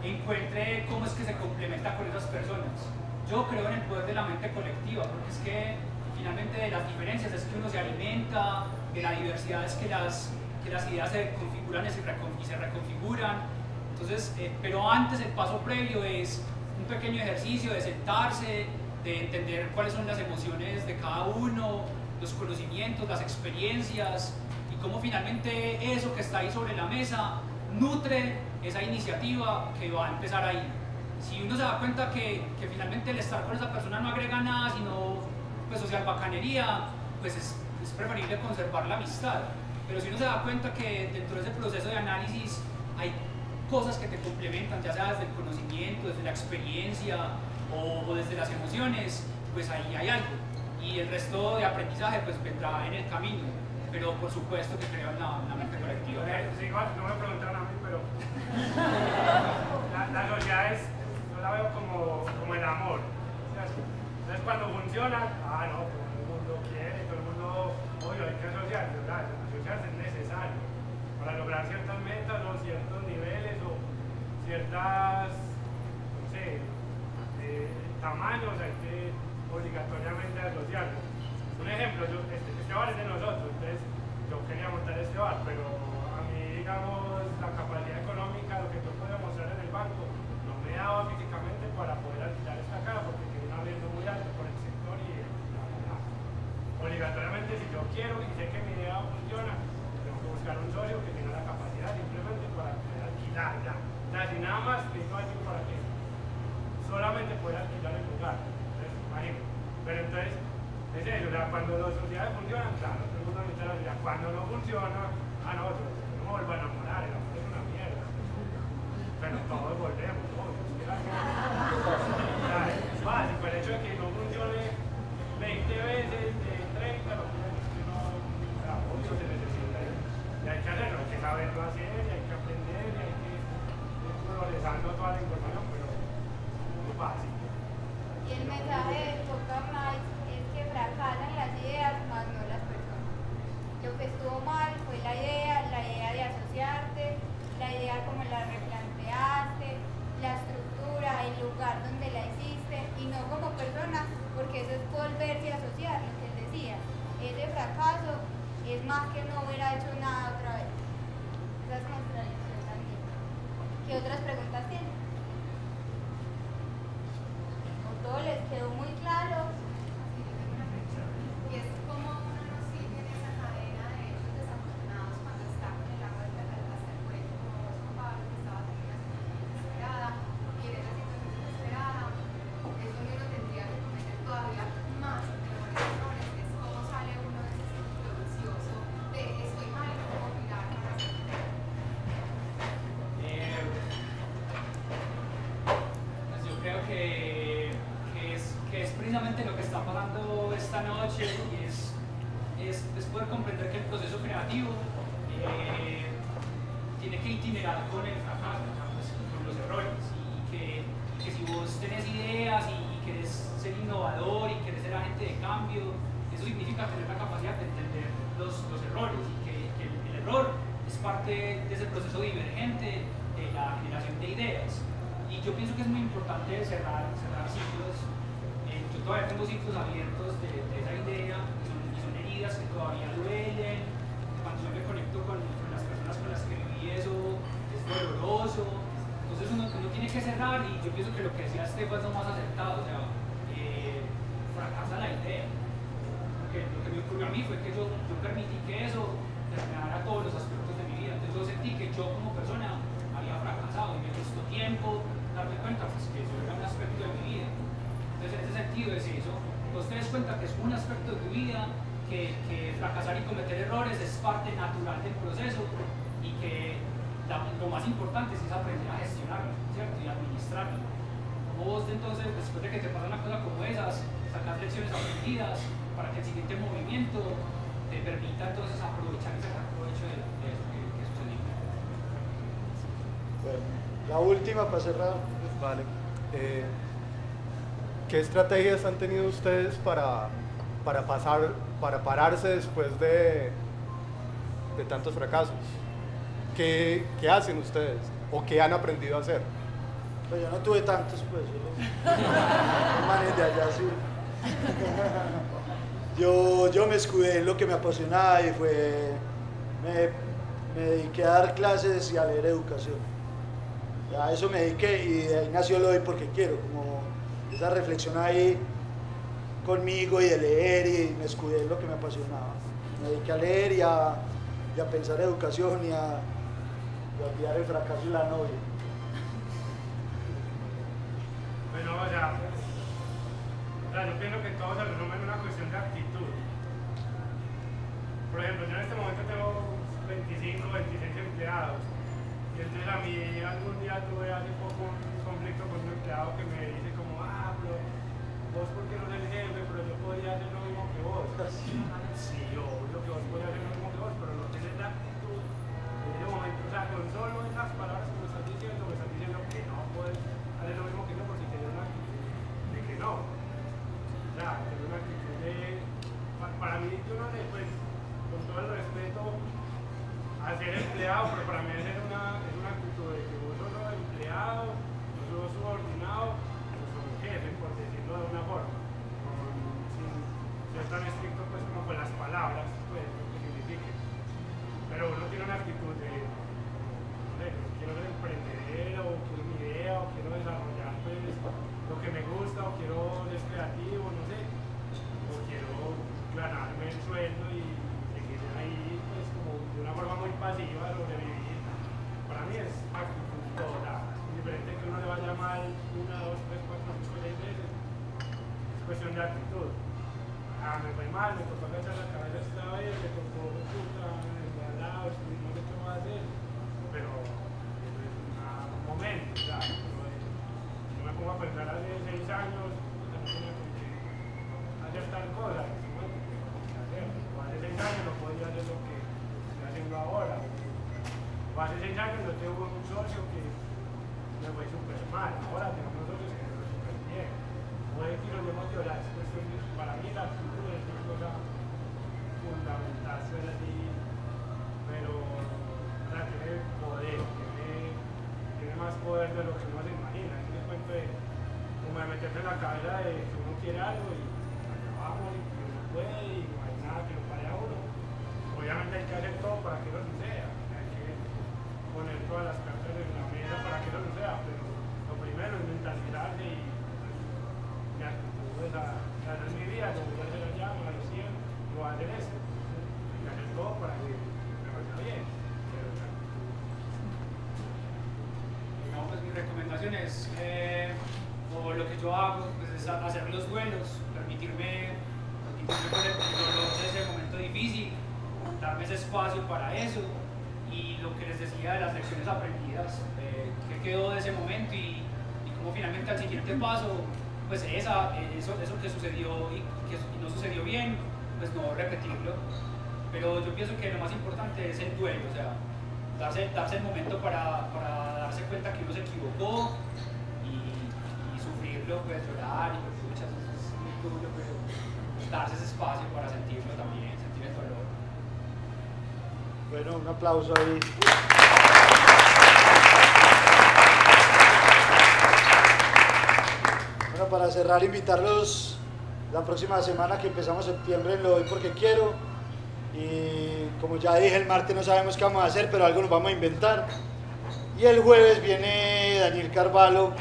encuentre cómo es que se complementa con esas personas. Yo creo en el poder de la mente colectiva, porque es que finalmente de las diferencias es que uno se alimenta, de la diversidad es que las, que las ideas se configuran y se, reconf y se reconfiguran. Entonces, eh, pero antes el paso previo es un pequeño ejercicio de sentarse, de entender cuáles son las emociones de cada uno, los conocimientos, las experiencias y cómo finalmente eso que está ahí sobre la mesa nutre esa iniciativa que va a empezar ahí. Si uno se da cuenta que, que finalmente el estar con esa persona no agrega nada, sino pues social bacanería, pues es, es preferible conservar la amistad. Pero si uno se da cuenta que dentro de ese proceso de análisis hay cosas que te complementan, ya sea desde el conocimiento, desde la experiencia o, o desde las emociones, pues ahí hay algo. Y el resto de aprendizaje pues vendrá en el camino, pero por supuesto que creo en la, en la mente colectiva. Sí, igual, no me preguntaron a mí, pero la, la sociedad es, yo la veo como, como el amor. Entonces cuando funciona, ah no, todo el mundo quiere, todo el mundo, obvio, hay que asociarse, ¿verdad? Asociarse es necesario para lograr ciertas metas o ciertos niveles o ciertas, no sé, eh, tamaños, hay que obligatoriamente asociarnos. Un ejemplo, yo, este, este bar es de nosotros, entonces yo quería montar este bar, pero a mí, digamos, la capacidad económica, lo que yo podía mostrar en el banco, no me daba físicamente para poder alquilar esta casa porque tiene una rienda muy alta por el sector y la verdad. Obligatoriamente, si yo quiero y sé que mi idea funciona, tengo que buscar un socio que tenga la capacidad simplemente para poder alquilar ya. O sea, si nada más tengo alguien para que solamente pueda alquilar el lugar. Pero entonces, es eso, cuando las sociedades funcionan, claro, todo el mundo necesita la sociedad. Cuando no funciona, a nosotros, no me vuelvo a enamorar, el amor es una mierda. Pero todos volvemos, todos. Es fácil, pero el hecho de que no funcione veinte veces, de treinta, lo que no, obvio se necesita. Y hay que hacerlo, hay que saberlo hacer, y hay que aprender, y hay que ir progresando toda la información, pero es muy fácil. Y el mensaje de Fuckup Nights es que fracasan las ideas, más no las personas. Lo que estuvo mal fue la idea, la idea de asociarte, la idea como la replanteaste, la estructura, el lugar donde la hiciste, y no como persona, porque eso es volverse a asociar, lo que él decía. Ese fracaso es más que no hubiera hecho nada otra vez. Esa es nuestra lección también. ¿Qué otras preguntas tienen? Todo les quedó muy claro. Y es como uno no sigue en esa cadena de hechos desafortunados cuando está con el agua de la hasta el cuello, como vos, Juan Pablo, que estabas en una situación desesperada, y en esa situación desesperada es donde uno tendría que cometer todavía más errores. Es como sale uno de ese círculo vicioso de estoy mal, no puedo mirar para hacer. Eh, pues yo creo que es precisamente lo que está pasando esta noche y es, es, es poder comprender que el proceso creativo eh, tiene que itinerar con el fracaso, con los errores, y que, que si vos tenés ideas y, y querés ser innovador y querés ser agente de cambio, eso significa tener la capacidad de entender los, los errores y que, que el, el error es parte de ese proceso divergente de la generación de ideas. Y yo pienso que es muy importante cerrar, cerrar ciclos. Yo todavía tengo ciclos abiertos de, de esa idea y son, y son heridas que todavía duelen. Cuando yo me conecto con, con las personas con las que viví eso es doloroso. Entonces uno, uno tiene que cerrar, y yo pienso que lo que decía Esteban es lo más acertado. O sea, eh, fracasa la idea. Porque lo que me ocurrió a mí fue que yo, yo permití que eso terminara todos los aspectos de mi vida. Entonces yo sentí que yo como persona había fracasado y me costó tiempo darme cuenta pues, que eso era un aspecto de mi vida. Entonces, en ese sentido es eso. Entonces, te das cuenta que es un aspecto de tu vida que, que fracasar y cometer errores es parte natural del proceso y que la, lo más importante es aprender a gestionarlo, ¿cierto? Y administrarlo. Vos, entonces, después de que te pasa una cosa como esas, sacas lecciones aprendidas para que el siguiente movimiento te permita entonces aprovechar y sacar provecho de, de eso que, que sucedió. Bueno, la última para cerrar. Vale. Eh... ¿Qué estrategias han tenido ustedes para, para, pasar, para pararse después de, de tantos fracasos? ¿Qué, ¿Qué hacen ustedes? ¿O qué han aprendido a hacer? Pues yo no tuve tantos, pues. Yo, de allá, sí. yo, yo me escudé en lo que me apasionaba y fue... Me, me dediqué a dar clases y a leer educación. A eso me dediqué y de ahí nació Lo Doy Porque Quiero, como esa reflexión ahí conmigo y de leer, y me escudé en lo que me apasionaba. Me dediqué a leer y a, y a pensar educación y a, y a olvidar el fracaso y la novia. Bueno, ya, ya yo pienso que todo se resume en una cuestión de actitud. Por ejemplo, yo en este momento tengo veinticinco, veintiséis empleados, y entonces a mí algún día tuve hace poco un conflicto con un empleado que me dice como, ah, pero vos por qué no eres jefe, pero yo podría hacer lo mismo que vos. Sí, sí, yo creo que vos podrías hacer lo mismo que vos, pero no tienes la actitud. En ese momento, o sea, con solo esas palabras que me estás diciendo, me estás diciendo que no puedes hacer lo mismo que yo por si tienes una actitud de que no. O sea, tienes una actitud de... Para mí, yo no sé, pues, con todo el respeto a ser empleado, pero para mí es una, es una actitud de que vos sos empleado, vos sos subordinado, vos sos jefe, por decirlo de una forma. Sin ser tan estricto pues como con las palabras, pues, lo que signifique. Pero uno tiene una actitud de, de quiero emprender, o quiero mi idea, o quiero desarrollar pues, lo que me gusta, o quiero ser creativo, no sé, o quiero ganarme el sueldo y ahí pues como de una forma muy pasiva sobrevivir. Para mí es actitud toda, diferente que uno le vaya mal una, dos, tres, cuatro, cinco, seis veces, es cuestión de actitud. Ah, me fue mal, me tocó agachar la cabeza esta vez, me tocó puta, me lado, no sé qué voy a hacer, pero es un momento, ya, yo me pongo a pensar hace seis años, puta, no tenía con qué hacer tal cosa, hace seis años no podía hacer lo que estoy haciendo ahora, o hace seis años no tengo un socio que me fue súper mal, ahora tengo unos socios que me fue súper bien, o es que los hemos llorado, es cuestión de, para mí la actitud es una cosa fundamental, suena así, pero o sea, tiene poder, tiene, tiene más poder de lo que uno se imagina, es un cuento de como de meterse en la cabeza de que uno quiere algo y acabamos y que uno puede y no hay nada que lo pare a uno. Obviamente hay que hacer todo para que eso suceda, hay que poner todas las cartas en la mesa para que eso suceda, pero lo primero es mentalizarse y mi actitud es la de mi vida, yo voy a hacer allá, me voy a decir, yo voy a hacer esto, hay que hacer todo para que me vaya bien, pero la actitud. No, pues mi recomendación es, eh, o lo que yo hago, pues es hacer los vuelos, permitirme, permitirme en ese momento difícil, darme ese espacio para eso, y lo que les decía de las lecciones aprendidas, eh, qué quedó de ese momento y, y cómo finalmente al siguiente paso, pues esa, eso, eso que sucedió y que no sucedió bien, pues no repetirlo. Pero yo pienso que lo más importante es el duelo, o sea, darse, darse el momento para, para darse cuenta que uno se equivocó y, y sufrirlo, pues llorar y pues, muchas veces pero darse ese espacio para sentirlo también, sentir el dolor. Bueno, un aplauso ahí. Bueno, para cerrar, invitarlos la próxima semana que empezamos septiembre en Lo Doy Porque Quiero. Y como ya dije, el martes no sabemos qué vamos a hacer, pero algo nos vamos a inventar. Y el jueves viene Daniel Carvalho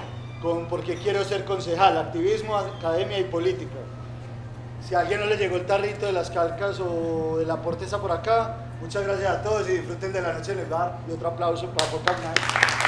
con Porque Quiero Ser Concejal, Activismo, Academia y Política. Si a alguien no le llegó el tarrito de las calcas o de la porteza por acá, muchas gracias a todos y disfruten de la noche en el bar. Y otro aplauso para Fuckup Nights.